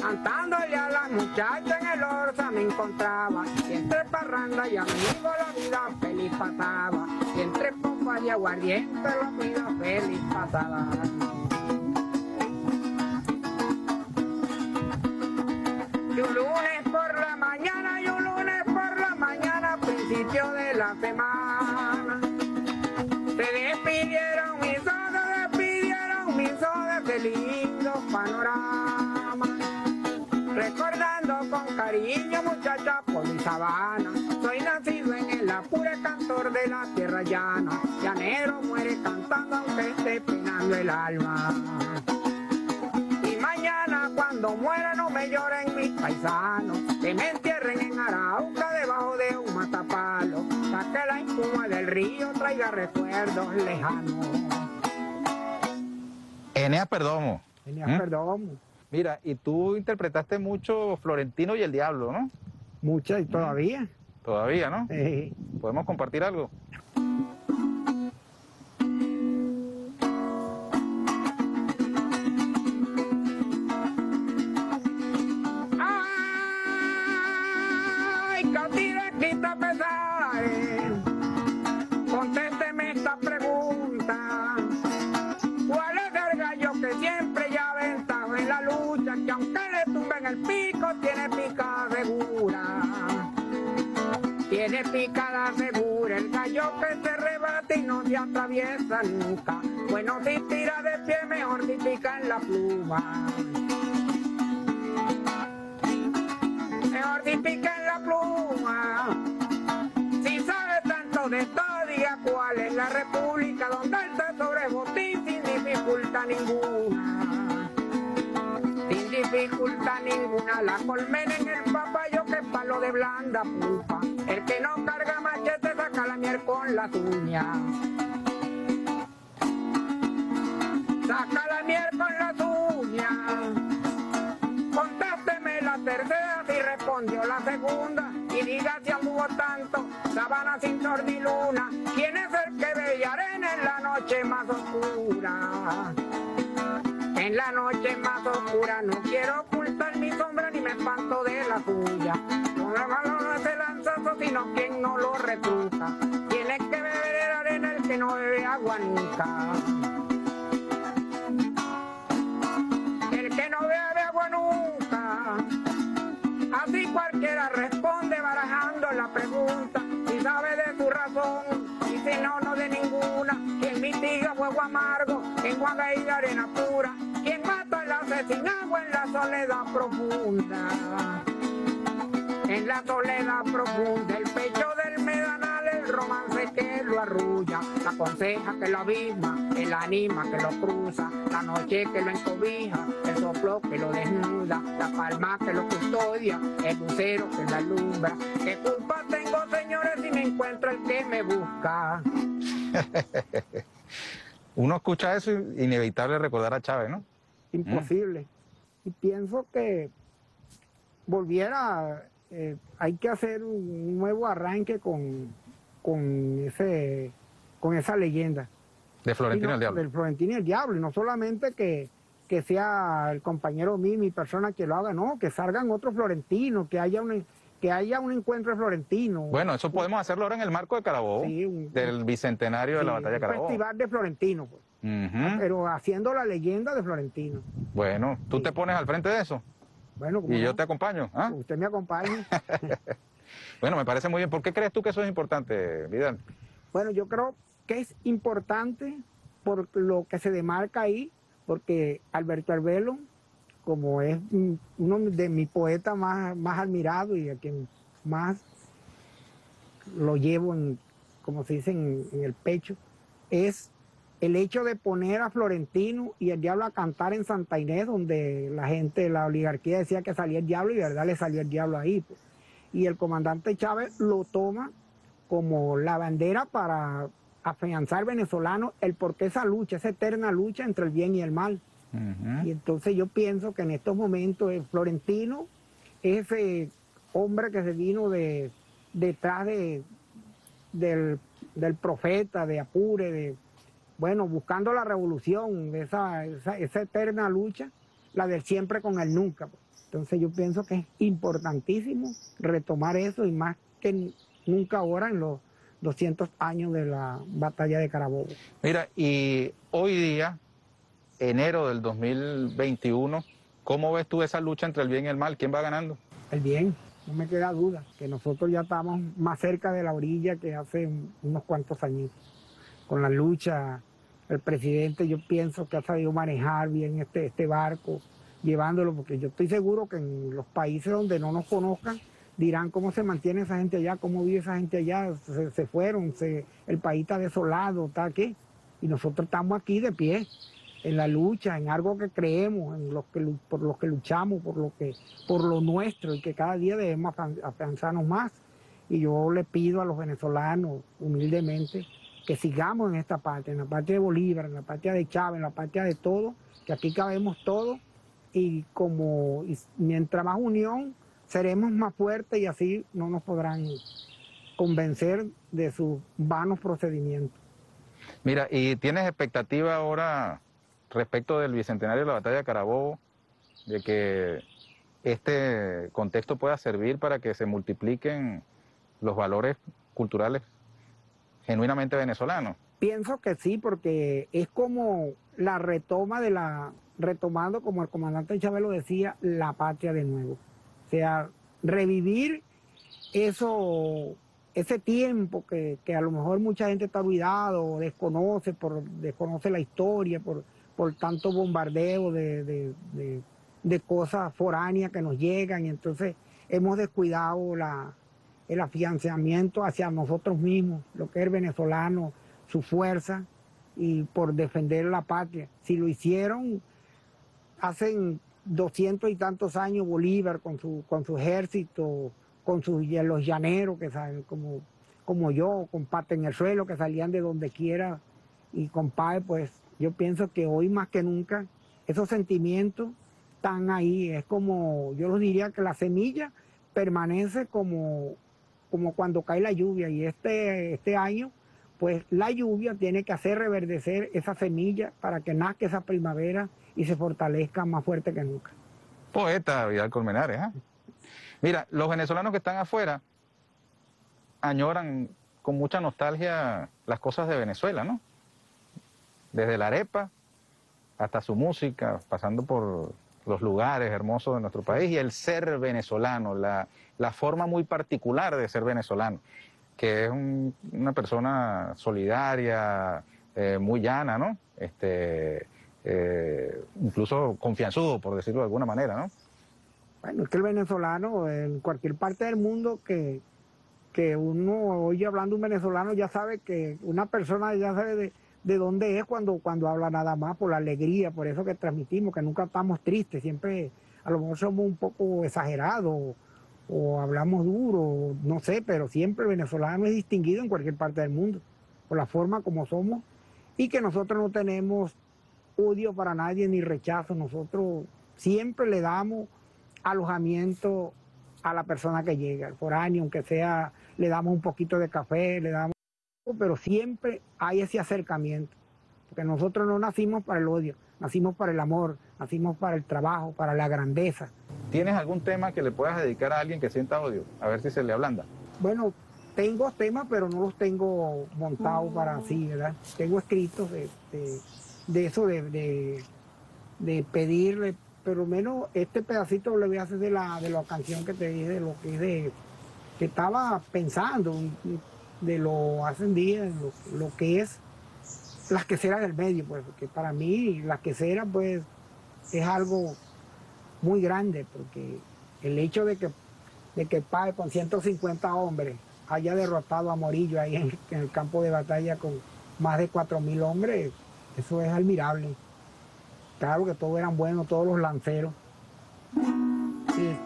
Cantando ya las muchachas en el orza me encontraba, y entre parranda y amigos la vida feliz pasaba, y entre pompas y aguardiente la vida feliz pasaba. Y un lunes por la mañana, y un lunes por la mañana, principio de la semana, se despidieron mis ojos, se despidieron mis ojos de lindo panorama. Recordando con cariño, muchacha, por mi sabana. Soy nacido en el apure, cantor de la tierra llana. Llanero muere cantando aunque esté penando el alma. Y mañana cuando muera no me lloren mis paisanos, que me entierren en Arauca debajo de un matapalo. Saque la espuma del río, traiga recuerdos lejanos. Enea Perdomo. Enea ¿Mm? Perdomo. Mira, y tú interpretaste mucho Florentino y el Diablo, ¿no? Muchas, y todavía. Todavía, ¿no? Sí. ¿Podemos compartir algo? ¡Ay, catira, quita pesares! Contésteme esta pregunta. ¿Cuál es el gallo que siempre ya ven? La lucha que aunque le tumben el pico tiene pica segura, tiene picada segura el gallo que se rebate y no se atraviesa nunca. Bueno, si tira de pie mejor si pica en la pluma, mejor si pica en la pluma. Si sabe tanto de todo, diga cuál es la república donde él se sobrebotí sin dificultad ninguna. Dificultad ninguna, la colmena en el papayo que es palo de blanda pulpa. El que no carga machete saca la miel con las uñas. Saca la miel con las uñas. Contésteme la tercera si respondió la segunda. Y diga si anduvo tanto, sabana sin sol ni luna. ¿Quién es el que bella arena en la noche más oscura? En la noche más oscura no quiero ocultar mi sombra ni me espanto de la tuya. No es malo no es el lanzazo sino quien no lo retruca. Tiene que beber el arena el que no bebe agua nunca. El que no bebe agua nunca. Así cualquiera responde barajando la pregunta. Si sabe de tu razón y si no, no de ninguna. Quien mitiga fuego amargo en agua y arena pura. Quien mata al asesinago en la soledad profunda, en la soledad profunda, el pecho del medanal, el romance que lo arrulla, la conseja que lo abisma, el anima que lo cruza, la noche que lo encobija, el soplo que lo desnuda, la palma que lo custodia, el lucero que lo alumbra. ¿Qué culpa tengo, señores, si me encuentro el que me busca? Uno escucha eso y inevitable recordar a Chávez, ¿no? Imposible. Mm. Y pienso que volviera, eh, hay que hacer un nuevo arranque con, con, ese, con esa leyenda. De Florentino y no, el Diablo. De Florentino y el Diablo. Y no solamente que, que sea el compañero mío, mi persona que lo haga, no, que salgan otros florentinos, que haya una... que haya un encuentro florentino. Bueno, eso podemos hacerlo ahora en el marco de Carabobo, sí, un, del bicentenario sí, de la batalla de Carabobo. Un festival de Florentino, pues. Uh-huh. Pero haciendo la leyenda de Florentino. Bueno, ¿tú sí. te pones al frente de eso? Bueno, ¿cómo y no? Yo te acompaño. ¿Ah? Usted me acompaña. Bueno, me parece muy bien. ¿Por qué crees tú que eso es importante, Vidal? Bueno, yo creo que es importante por lo que se demarca ahí, porque Alberto Arbelo, como es uno de mis poetas más, más admirados y a quien más lo llevo, en, como se dice, en, en el pecho, es el hecho de poner a Florentino y el Diablo a cantar en Santa Inés, donde la gente, la oligarquía decía que salía el diablo y de verdad le salió el diablo ahí. Pues. Y el comandante Chávez lo toma como la bandera para afianzar venezolano el porqué esa lucha, esa eterna lucha entre el bien y el mal. Uh-huh. Y entonces yo pienso que en estos momentos el Florentino es ese hombre que se vino de, detrás de, del, del profeta, de Apure, de, bueno, buscando la revolución, esa, esa, esa eterna lucha, la del siempre con el nunca. Entonces yo pienso que es importantísimo retomar eso, y más que nunca ahora en los doscientos años de la batalla de Carabobo. Mira, y hoy día, enero del dos mil veintiuno, ¿cómo ves tú esa lucha entre el bien y el mal? ¿Quién va ganando? El bien, no me queda duda, que nosotros ya estamos más cerca de la orilla que hace unos cuantos añitos. Con la lucha, el presidente yo pienso que ha sabido manejar bien este, este barco, llevándolo, porque yo estoy seguro que en los países donde no nos conozcan dirán cómo se mantiene esa gente allá, cómo vive esa gente allá, se, se fueron, se, el país está desolado, está aquí, y nosotros estamos aquí de pie, en la lucha, en algo que creemos, en los que, por los que luchamos, por lo, que, por lo nuestro, y que cada día debemos afianzarnos más. Y yo le pido a los venezolanos, humildemente, que sigamos en esta patria, en la patria de Bolívar, en la patria de Chávez, en la patria de todo, que aquí cabemos todos. Y como y mientras más unión, seremos más fuertes, y así no nos podrán convencer de sus vanos procedimientos. Mira, ¿y tienes expectativa ahora respecto del bicentenario de la batalla de Carabobo, de que este contexto pueda servir para que se multipliquen los valores culturales genuinamente venezolanos? Pienso que sí, porque es como la retoma de la... retomando, como el comandante Chávez lo decía, la patria de nuevo. O sea, revivir eso, ese tiempo que, que a lo mejor mucha gente está olvidado o desconoce, por, desconoce la historia, por, por tanto bombardeo de, de, de, de cosas foráneas que nos llegan, y entonces hemos descuidado la, el afianzamiento hacia nosotros mismos, lo que es el venezolano, su fuerza, y por defender la patria. Si lo hicieron hace doscientos y tantos años Bolívar con su, con su ejército, con sus, los llaneros que salen como, como yo, con Pata en el suelo, que salían de donde quiera, y con Páez, pues yo pienso que hoy más que nunca esos sentimientos están ahí. Es como, yo los diría que la semilla permanece como, como cuando cae la lluvia, y este, este año pues la lluvia tiene que hacer reverdecer esa semilla para que nazca esa primavera y se fortalezca más fuerte que nunca. Poeta Vidal Colmenares, ¿eh? Mira, los venezolanos que están afuera añoran con mucha nostalgia las cosas de Venezuela, ¿no? Desde la arepa hasta su música, pasando por los lugares hermosos de nuestro país, y el ser venezolano, la, la forma muy particular de ser venezolano, que es un, una persona solidaria, eh, muy llana, ¿no? Este, eh, incluso confianzudo, por decirlo de alguna manera, ¿no? Bueno, es que el venezolano, en cualquier parte del mundo que, que uno oye hablando un venezolano, ya sabe que una persona ya sabe de, de dónde es cuando, cuando habla, nada más por la alegría, por eso que transmitimos, que nunca estamos tristes, siempre a lo mejor somos un poco exagerados, o hablamos duro, no sé, pero siempre el venezolano es distinguido en cualquier parte del mundo, por la forma como somos, y que nosotros no tenemos odio para nadie ni rechazo, nosotros siempre le damos alojamiento a la persona que llega, al foráneo, aunque sea, le damos un poquito de café, le damos, pero siempre hay ese acercamiento, porque nosotros no nacimos para el odio, nacimos para el amor, nacimos para el trabajo, para la grandeza. ¿Tienes algún tema que le puedas dedicar a alguien que sienta odio? A ver si se le ablanda. Bueno, tengo temas, pero no los tengo montados para así, ¿verdad? Tengo escritos de, de, de eso, de, de, de pedirle, pero menos este pedacito le voy a hacer de la, de la canción que te dije, de lo que es de, que estaba pensando, de lo hace un día, lo, lo que es las queseras del medio, pues, porque para mí las queseras, pues, es algo muy grande, porque el hecho de que, de que Páez con ciento cincuenta hombres haya derrotado a Morillo ahí en, en el campo de batalla con más de cuatro mil hombres, eso es admirable. Claro que todos eran buenos, todos los lanceros. Sí.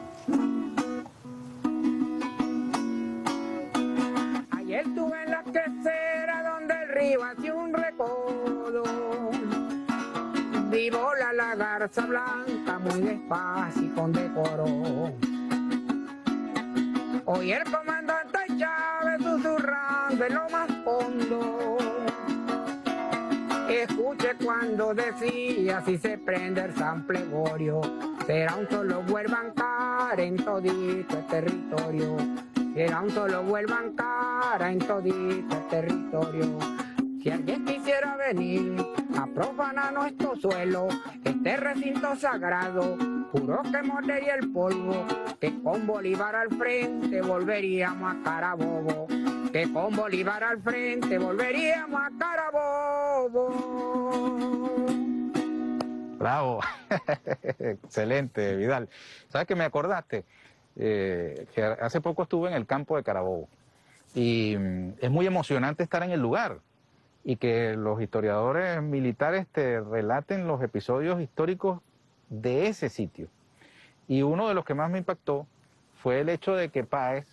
Ayer estuve en la quesera donde el río hace un recodo, y vola la garza blanca muy despacio y con decoro. Hoy el comandante Chávez susurrando en lo más hondo. Escuche cuando decía, si se prende el san plegorio, Será un solo vuelvo a ancar en todito el territorio. Será un solo vuelvo a ancar en todito el territorio. Si alguien quisiera venir a profanar nuestro suelo, este recinto sagrado, juró que mordería el polvo, que con Bolívar al frente volveríamos a Carabobo, que con Bolívar al frente volveríamos a Carabobo. Bravo, excelente, Vidal. ¿Sabes qué me acordaste? Eh, que hace poco estuve en el campo de Carabobo y es muy emocionante estar en el lugar y que los historiadores militares te relaten los episodios históricos de ese sitio. Y uno de los que más me impactó fue el hecho de que Páez,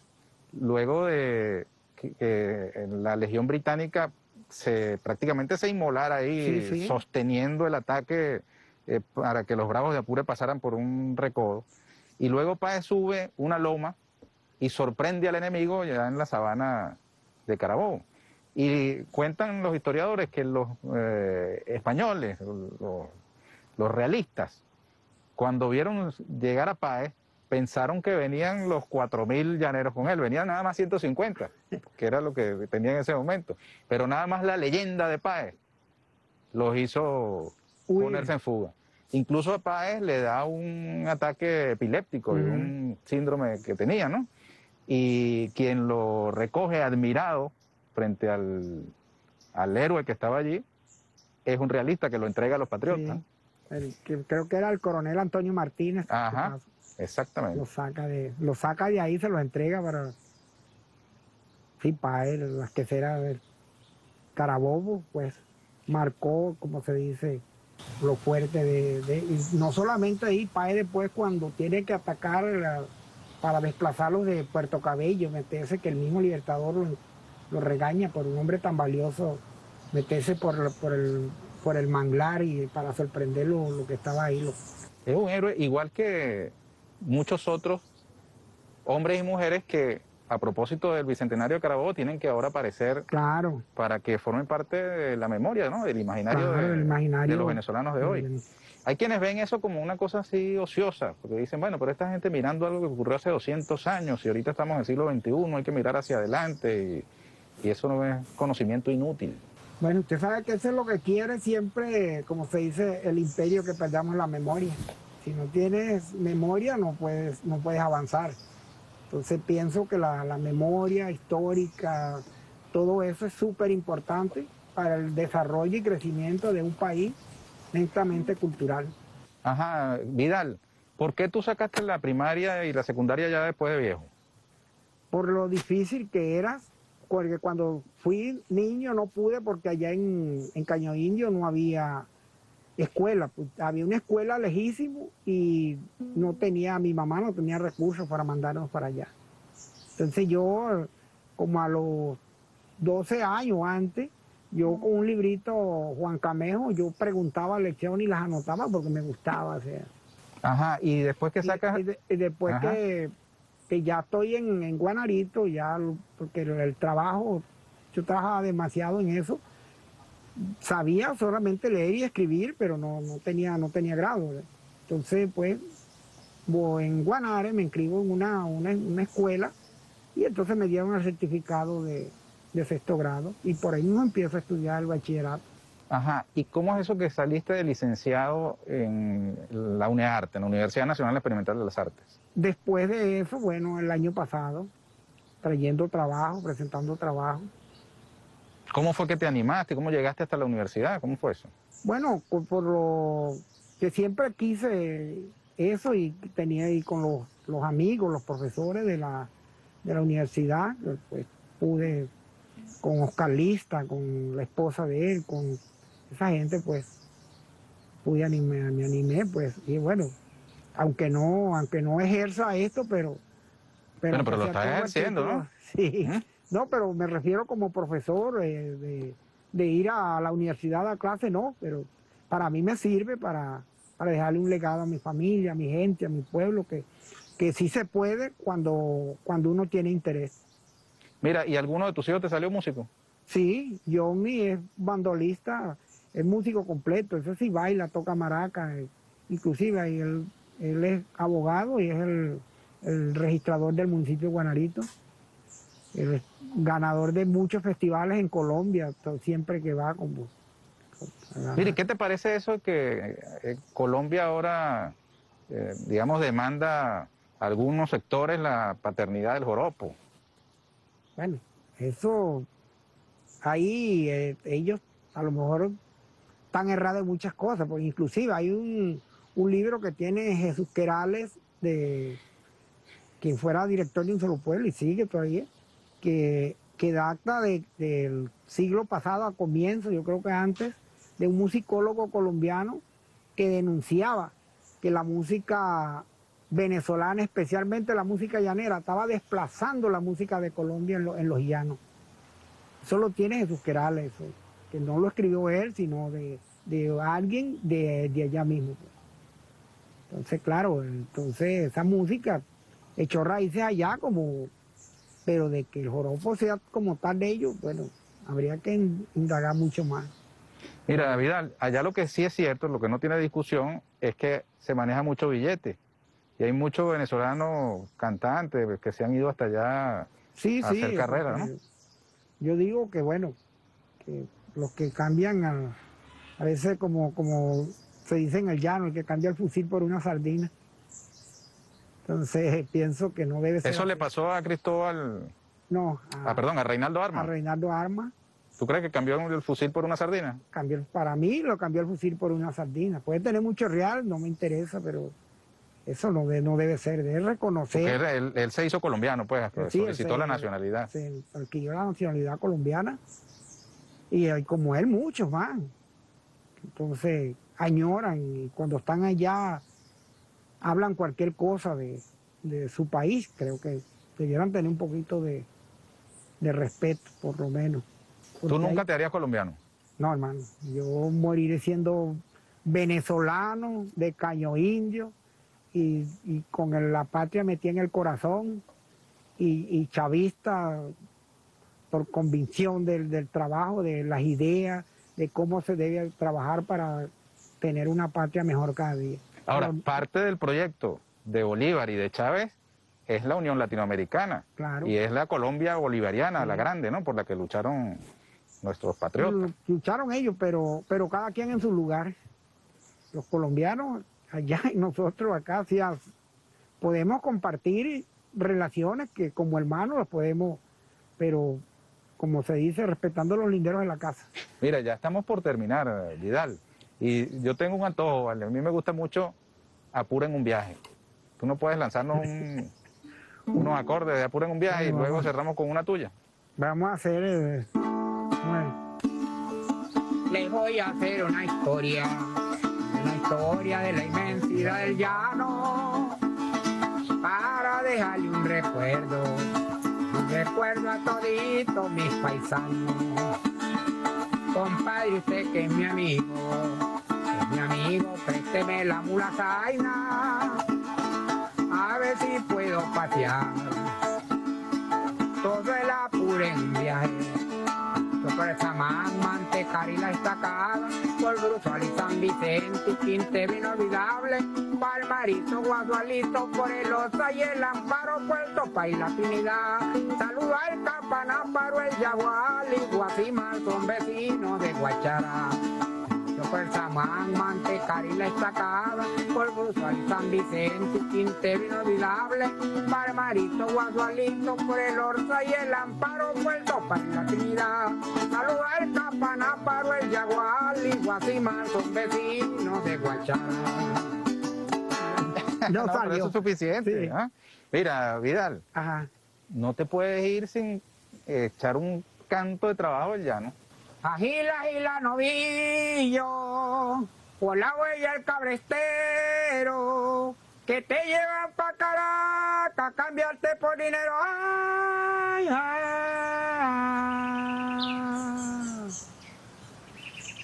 luego de que eh, la Legión Británica se, prácticamente se inmolara ahí, sí, sí, sosteniendo el ataque Eh, para que los bravos de Apure pasaran por un recodo, y luego Páez sube una loma y sorprende al enemigo ya en la sabana de Carabobo. Y cuentan los historiadores que los eh, españoles, los, los realistas, cuando vieron llegar a Páez, pensaron que venían los cuatro mil llaneros con él, venían nada más ciento cincuenta, que era lo que tenían en ese momento, pero nada más la leyenda de Páez los hizo ponerse en fuga. Incluso a Páez le da un ataque epiléptico, uh-huh, y un síndrome que tenía, ¿no? Y quien lo recoge admirado frente al, al héroe que estaba allí es un realista que lo entrega a los patriotas. Sí, el, que creo que era el coronel Antonio Martínez. Ajá, exactamente. Lo saca, de, lo saca de ahí, se lo entrega para... Sí, Páez, las que será del Carabobo, pues marcó, como se dice, lo fuerte de, de y no solamente ahí. Páez después, cuando tiene que atacar la, para desplazarlos de Puerto Cabello, meterse, que el mismo Libertador lo, lo regaña por un hombre tan valioso, meterse por, por, el, por el manglar y para sorprender lo, lo que estaba ahí. Lo... Es un héroe igual que muchos otros hombres y mujeres que, a propósito del Bicentenario de Carabobo, tienen que ahora aparecer, claro, para que formen parte de la memoria, ¿no?, del imaginario, claro, de, imaginario de los venezolanos de hoy. Bien. Hay quienes ven eso como una cosa así ociosa, porque dicen, bueno, pero esta gente mirando algo que ocurrió hace doscientos años y ahorita estamos en el siglo veintiuno, hay que mirar hacia adelante y, y eso no es conocimiento inútil. Bueno, usted sabe que eso es lo que quiere siempre, como se dice, el imperio, que perdamos la memoria. Si no tienes memoria no puedes, no puedes avanzar. Entonces pienso que la, la memoria histórica, todo eso es súper importante para el desarrollo y crecimiento de un país netamente cultural. Ajá, Vidal, ¿por qué tú sacaste la primaria y la secundaria ya después de viejo? Por lo difícil que era, porque cuando fui niño no pude, porque allá en, en Caño Indio no había escuela, pues, había una escuela lejísimo y no tenía, mi mamá no tenía recursos para mandarnos para allá. Entonces yo, como a los doce años antes, yo con un librito Juan Camejo, yo preguntaba lecciones y las anotaba porque me gustaba, o sea. Ajá, y después que sacas... Y, y, de, y después que, que ya estoy en, en Guanarito, ya porque el, el trabajo, yo trabajaba demasiado en eso. Sabía solamente leer y escribir, pero no, no, tenía, no tenía grado. Entonces, pues, voy en Guanare, me inscribo en una, una, una escuela y entonces me dieron el certificado de, de sexto grado y por ahí no empiezo a estudiar el bachillerato. Ajá, ¿y cómo es eso que saliste de licenciado en la UNEARTE, en la Universidad Nacional Experimental de las Artes? Después de eso, bueno, el año pasado, trayendo trabajo, presentando trabajo. ¿Cómo fue que te animaste? ¿Cómo llegaste hasta la universidad? ¿Cómo fue eso? Bueno, por, por lo que siempre quise eso y tenía ahí con los, los amigos, los profesores de la, de la universidad, pues pude con Oscar Lista, con la esposa de él, con esa gente, pues pude animar, me animé, pues, y bueno, aunque no, aunque no ejerza esto, pero... Pero, bueno, pero lo estás ejerciendo, ¿no? Sí. ¿Mm? No, pero me refiero como profesor eh, de, de ir a la universidad a clase, no, pero para mí me sirve para, para dejarle un legado a mi familia, a mi gente, a mi pueblo, que, que sí se puede cuando, cuando uno tiene interés. Mira, ¿y alguno de tus hijos te salió músico? Sí, Johnny es bandolista, es músico completo, eso sí baila, toca maraca, eh, inclusive, y él Él es abogado y es el, el registrador del municipio de Guanarito. Él es ganador de muchos festivales en Colombia, siempre que va con vos. Mire, ¿qué te parece eso que eh, Colombia ahora, eh, digamos, demanda a algunos sectores la paternidad del joropo? Bueno, eso, ahí eh, ellos a lo mejor están errados en muchas cosas, porque inclusive hay un, un libro que tiene Jesús Querales, de, quien fuera director de Un Solo Pueblo y sigue todavía, que, que data de, del siglo pasado a comienzo, yo creo que antes, de un musicólogo colombiano que denunciaba que la música venezolana, especialmente la música llanera, estaba desplazando la música de Colombia en, lo, en los llanos. Eso lo tiene Jesús Querales, eso, que no lo escribió él, sino de, de alguien de, de allá mismo. Entonces, claro, entonces esa música echó raíces allá, como, pero de que el joropo sea como tal de ellos, bueno, habría que indagar mucho más. Mira, Vidal, allá lo que sí es cierto, lo que no tiene discusión, es que se maneja mucho billete. Y hay muchos venezolanos cantantes que se han ido hasta allá sí, a sí, hacer carrera, ¿no? Yo digo que, bueno, que los que cambian, a, a veces como, como se dice en el llano, el que cambia el fusil por una sardina. Entonces, pienso que no debe ser... ¿Eso le pasó a Cristóbal? No. A, ah, perdón, a Reinaldo Armas. A Reinaldo Armas. ¿Tú crees que cambió el fusil por una sardina? Cambió, para mí lo cambió el fusil por una sardina. Puede tener mucho real, no me interesa, pero eso no, de, no debe ser, debe reconocer. Porque él, él, él se hizo colombiano, pues, sí, solicitó la nacionalidad. Se adquirió la nacionalidad colombiana y como él muchos van. Entonces añoran y cuando están allá hablan cualquier cosa de, de su país. Creo que debieran tener un poquito de, de respeto, por lo menos. ¿Tú nunca te harías colombiano? No, hermano. Yo moriré siendo venezolano, de Caño Indio, y, y con el, la patria metida en el corazón, y, y chavista por convicción del, del trabajo, de las ideas, de cómo se debe trabajar para tener una patria mejor cada día. Ahora, Pero, parte del proyecto de Bolívar y de Chávez es la Unión Latinoamericana. Claro. Y es la Colombia bolivariana, sí, la grande, ¿no? Por la que lucharon nuestros patriotas. Lucharon ellos, pero, pero cada quien en su lugar. Los colombianos allá y nosotros acá, sí, podemos compartir relaciones que como hermanos las podemos, pero como se dice, respetando los linderos de la casa. Mira, ya estamos por terminar, Vidal. Y yo tengo un antojo, ¿vale? A mí me gusta mucho Apuren un viaje. Tú no puedes lanzarnos un... unos acordes de Apuren un viaje y luego cerramos con una tuya. Vamos a hacer... Eh, bueno. Les voy a hacer una historia, una historia de la inmensidad del llano, para dejarle un recuerdo, un recuerdo a toditos mis paisanos. Compadre, usted que es mi amigo, es mi amigo, présteme la mula zaina, a ver si puedo pasear todo el Apure en viaje. Yo por Samán, Mantecar y la Estacada, por Bruzual y San Vicente, Quintero inolvidable, Palmarito, Guadualito, por el Osa y el Amparo, Puerto País, la Trinidad. Saluda al Capanáparo, el Yagual y Guasimán, son vecinos de Guachara. Por Samán, Mantecar y la Estacada, por Bruzual y San Vicente, Quintero inolvidable, Marmarito, Guadualito, por el Orza y el Amparo, Puerto País, la Trinidad. Saluda al Capanáparo, el Yagual y Guasimán, son vecinos de Guachara. No, no salió. Eso es suficiente. Sí. ¿Eh? Mira, Vidal, ajá, no te puedes ir sin echar un canto de trabajo al llano. Agila, agila, novillo, por la huella el cabrestero, que te llevan pa' Caracas, cambiarte por dinero. Ay, ay.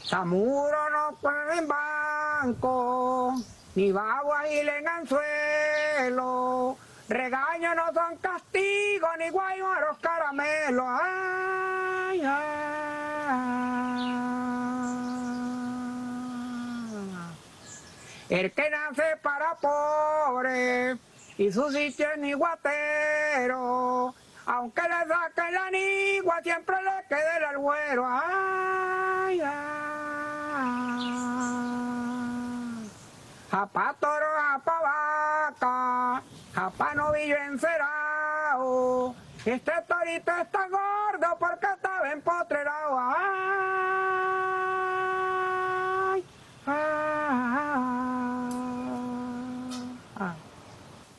Zamuro no pone en banco, ni bajo agila en anzuelo, regaños no son castigo, ni guayuaros caramelos. Ay, ay. El que nace para pobre y su sitio es niguatero, aunque le saquen la nigua, siempre le quede el albuero. Ay, ay. Japa toro, japa vaca, japa novillo encerao. Este torito está gordo porque estaba empotrerao. Ay, ay, ay.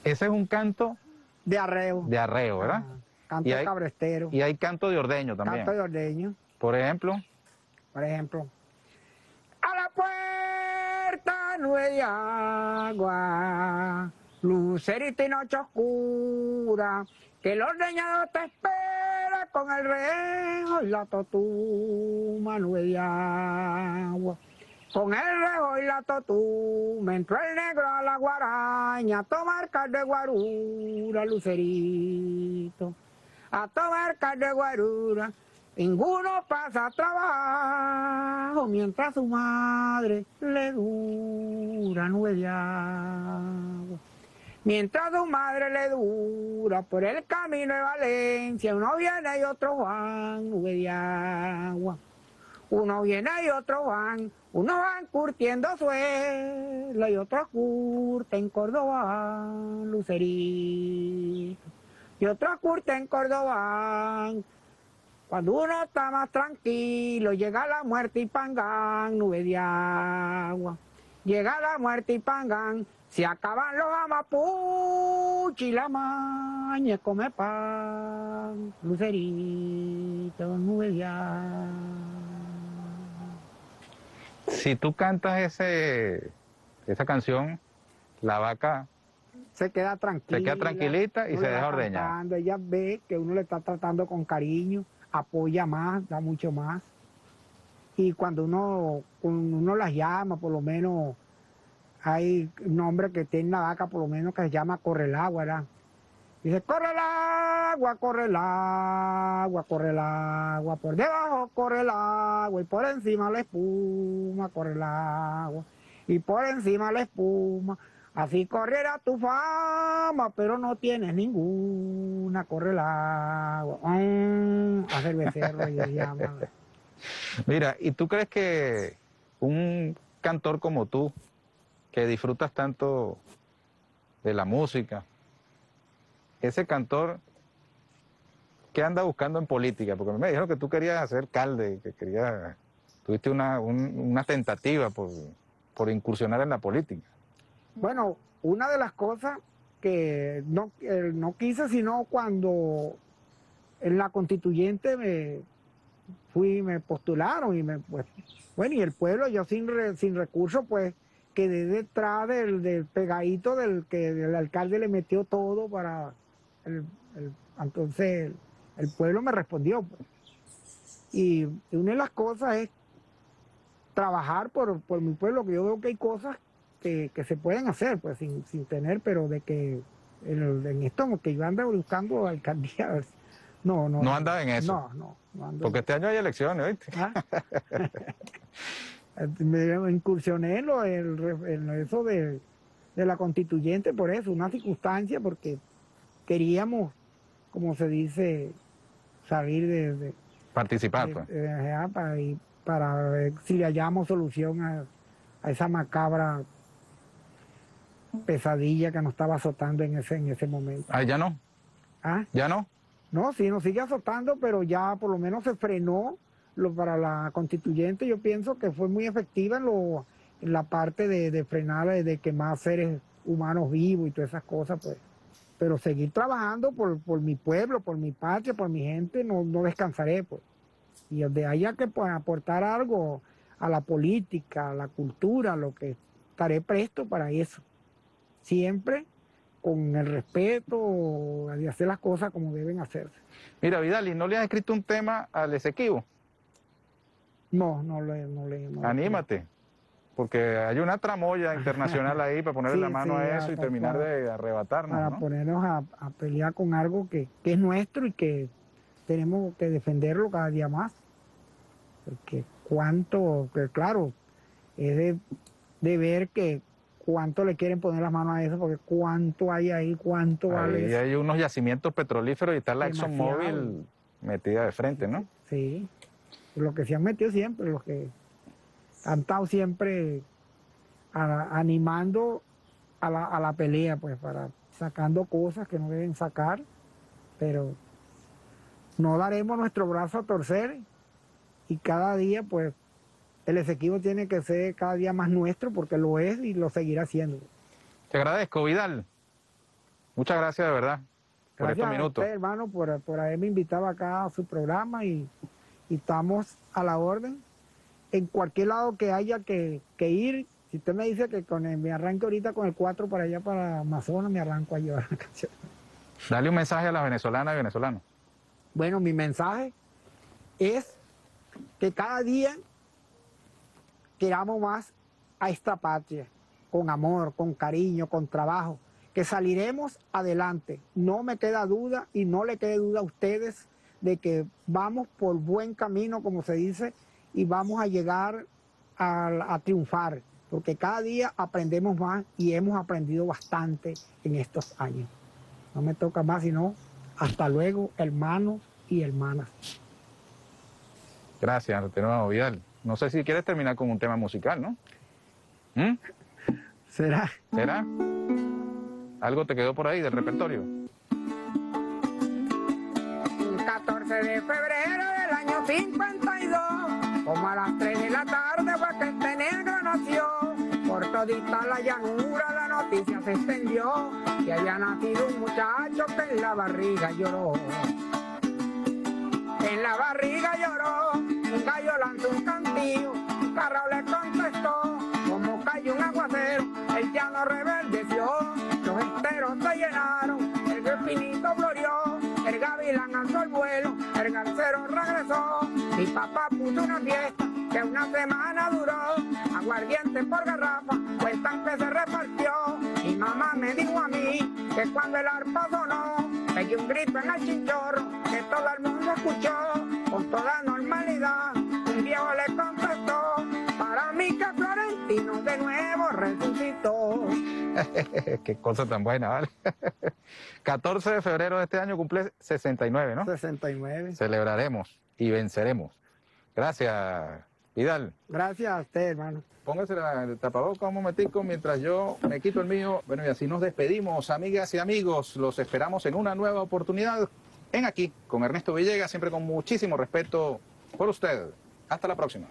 Ese es un canto de arreo. De arreo, ¿verdad? Ah, canto y hay, de cabrestero. Y hay canto de ordeño también. Canto de ordeño. Por ejemplo. Por ejemplo. A la puerta nube de agua, lucerita y noche oscura, que el ordeñado te espera con el rejo y la totuma, nube de agua. Con el rejo y la totuma, entró el negro a la guaraña, a tomar cal de guarura, lucerito, a tomar cal de guarura. Ninguno pasa trabajo mientras su madre le dura, nube de agua. Mientras su madre le dura, por el camino de Valencia, uno viene y otro van, nube de agua. Uno viene y otro van, unos van curtiendo suelo y otros curten Córdoba, lucerito. Y otros curten Córdoba. Cuando uno está más tranquilo, llega la muerte y pangán, nube de agua. Llega la muerte y pangán, se acaban los amapuches y la maña come pan, lucerito, nube de agua. Si tú cantas ese, esa canción, la vaca se queda tranquila, se queda tranquilita y se deja ordeñar. Ella ve que uno le está tratando con cariño, apoya más, da mucho más. Y cuando uno, cuando uno las llama, por lo menos hay nombre que tiene la vaca, por lo menos que se llama corre el agua, ¿verdad? Dice, corre el agua, corre el agua, corre el agua, por debajo corre el agua y por encima la espuma, corre el agua y por encima la espuma. Así corriera tu fama, pero no tienes ninguna, corre el agua. Mm, hace el becerro y le llama. Mira, ¿y tú crees que un cantor como tú, que disfrutas tanto de la música, ese cantor, ¿qué anda buscando en política? Porque me dijeron que tú querías hacer alcalde, que querías, tuviste una, un, una tentativa por, por incursionar en la política. Bueno, una de las cosas que no, eh, no quise, sino cuando en la constituyente me fui, me postularon y me, pues, bueno, y el pueblo, yo sin, re, sin recursos, pues, quedé detrás del, del pegadito del que el alcalde le metió todo para... El, el, entonces, el pueblo me respondió. Y una de las cosas es trabajar por, por mi pueblo, que yo veo que hay cosas que, que se pueden hacer, pues, sin, sin tener, pero de que en, en esto, que yo ando buscando alcaldía, no, no. No andaba en eso. No, no. no ando Porque en... este año hay elecciones, ¿viste? ¿Ah? Me incursioné en, lo, en, en eso de, de la constituyente por eso, una circunstancia, porque queríamos, como se dice, salir de... de Participar, de, pues. De, de, para, y, para ver si le hallamos solución a, a esa macabra pesadilla que nos estaba azotando en ese, en ese momento. Ah, ¿ya no? ¿Ah? ¿Ya no? No, sí, nos sigue azotando, pero ya por lo menos se frenó. Para la constituyente yo pienso que fue muy efectiva en, lo, en la parte de, de frenar, de quemar seres humanos vivos y todas esas cosas, pues. Pero seguir trabajando por, por mi pueblo, por mi patria, por mi gente, no, no descansaré, pues. Y de ahí a que pues, aportar algo a la política, a la cultura, lo que estaré presto para eso. Siempre con el respeto de hacer las cosas como deben hacerse. Mira, Vidal, ¿y no le has escrito un tema al Esequibo? No, no le... No le no Anímate, porque hay una tramoya internacional ahí para ponerle sí, la mano sí, a eso y terminar para, de arrebatarnos. Para ¿no? ponernos a, a pelear con algo que, que es nuestro y que tenemos que defenderlo cada día más. Porque cuánto, que claro, es de, de ver que cuánto le quieren poner las manos a eso, porque cuánto hay ahí, cuánto ahí vale eso. Hay unos yacimientos petrolíferos y está la ExxonMobil metida de frente, ¿no? Sí, los que se han metido siempre, los que han estado siempre a, animando a la, a la pelea, pues, para sacando cosas que no deben sacar, pero no daremos nuestro brazo a torcer y cada día, pues, el Esequibo tiene que ser cada día más nuestro porque lo es y lo seguirá siendo. Te agradezco, Vidal. Muchas gracias de verdad por estos minutos. Gracias a usted, hermano, por, por haberme invitado acá a su programa y, y estamos a la orden. En cualquier lado que haya que, que ir, si usted me dice que con el, me arranque ahorita con el cuatro para allá para Amazonas, me arranco a llevar la canción. Dale un mensaje a las venezolanas y venezolanos. Bueno, mi mensaje es que cada día queramos más a esta patria, con amor, con cariño, con trabajo, que saliremos adelante. No me queda duda y no le quede duda a ustedes de que vamos por buen camino, como se dice, y vamos a llegar a, a triunfar, porque cada día aprendemos más y hemos aprendido bastante en estos años. No me toca más, sino hasta luego, hermanos y hermanas. Gracias, de nuevo, Vidal. No sé si quieres terminar con un tema musical, ¿no? ¿Mm? ¿Será? ¿Será? ¿Algo te quedó por ahí del repertorio? El catorce de febrero del año cincuenta y dos, como a las tres de la tarde fue que este negro nació. Por todita la llanura la noticia se extendió, que haya nacido un muchacho que en la barriga lloró. En la barriga lloró, un gallo lanzó un cantillo, un carro le contestó, como cayó un aguacero, el llano reverdeció, los esteros se llenaron, el repinito floreó, el gavilán alzó el vuelo, el gancero regresó, mi papá puso una fiesta que una semana duró, aguardiente por garrafa, cuentan que se repartió, mi mamá me dijo a mí que cuando el arpa sonó, pegué un grito en el chinchorro, que todo el mundo escuchó, con toda normalidad, un viejo le contestó, para mí que Florentino de nuevo resucitó. Qué cosa tan buena, ¿vale? catorce de febrero de este año cumple sesenta y nueve, ¿no? sesenta y nueve. Celebraremos y venceremos. Gracias, Vidal. Gracias a usted, hermano. Póngase el tapabocas un momentico mientras yo me quito el mío. Bueno, y así nos despedimos, amigas y amigos. Los esperamos en una nueva oportunidad en Aquí con Ernesto Villegas, siempre con muchísimo respeto por usted. Hasta la próxima.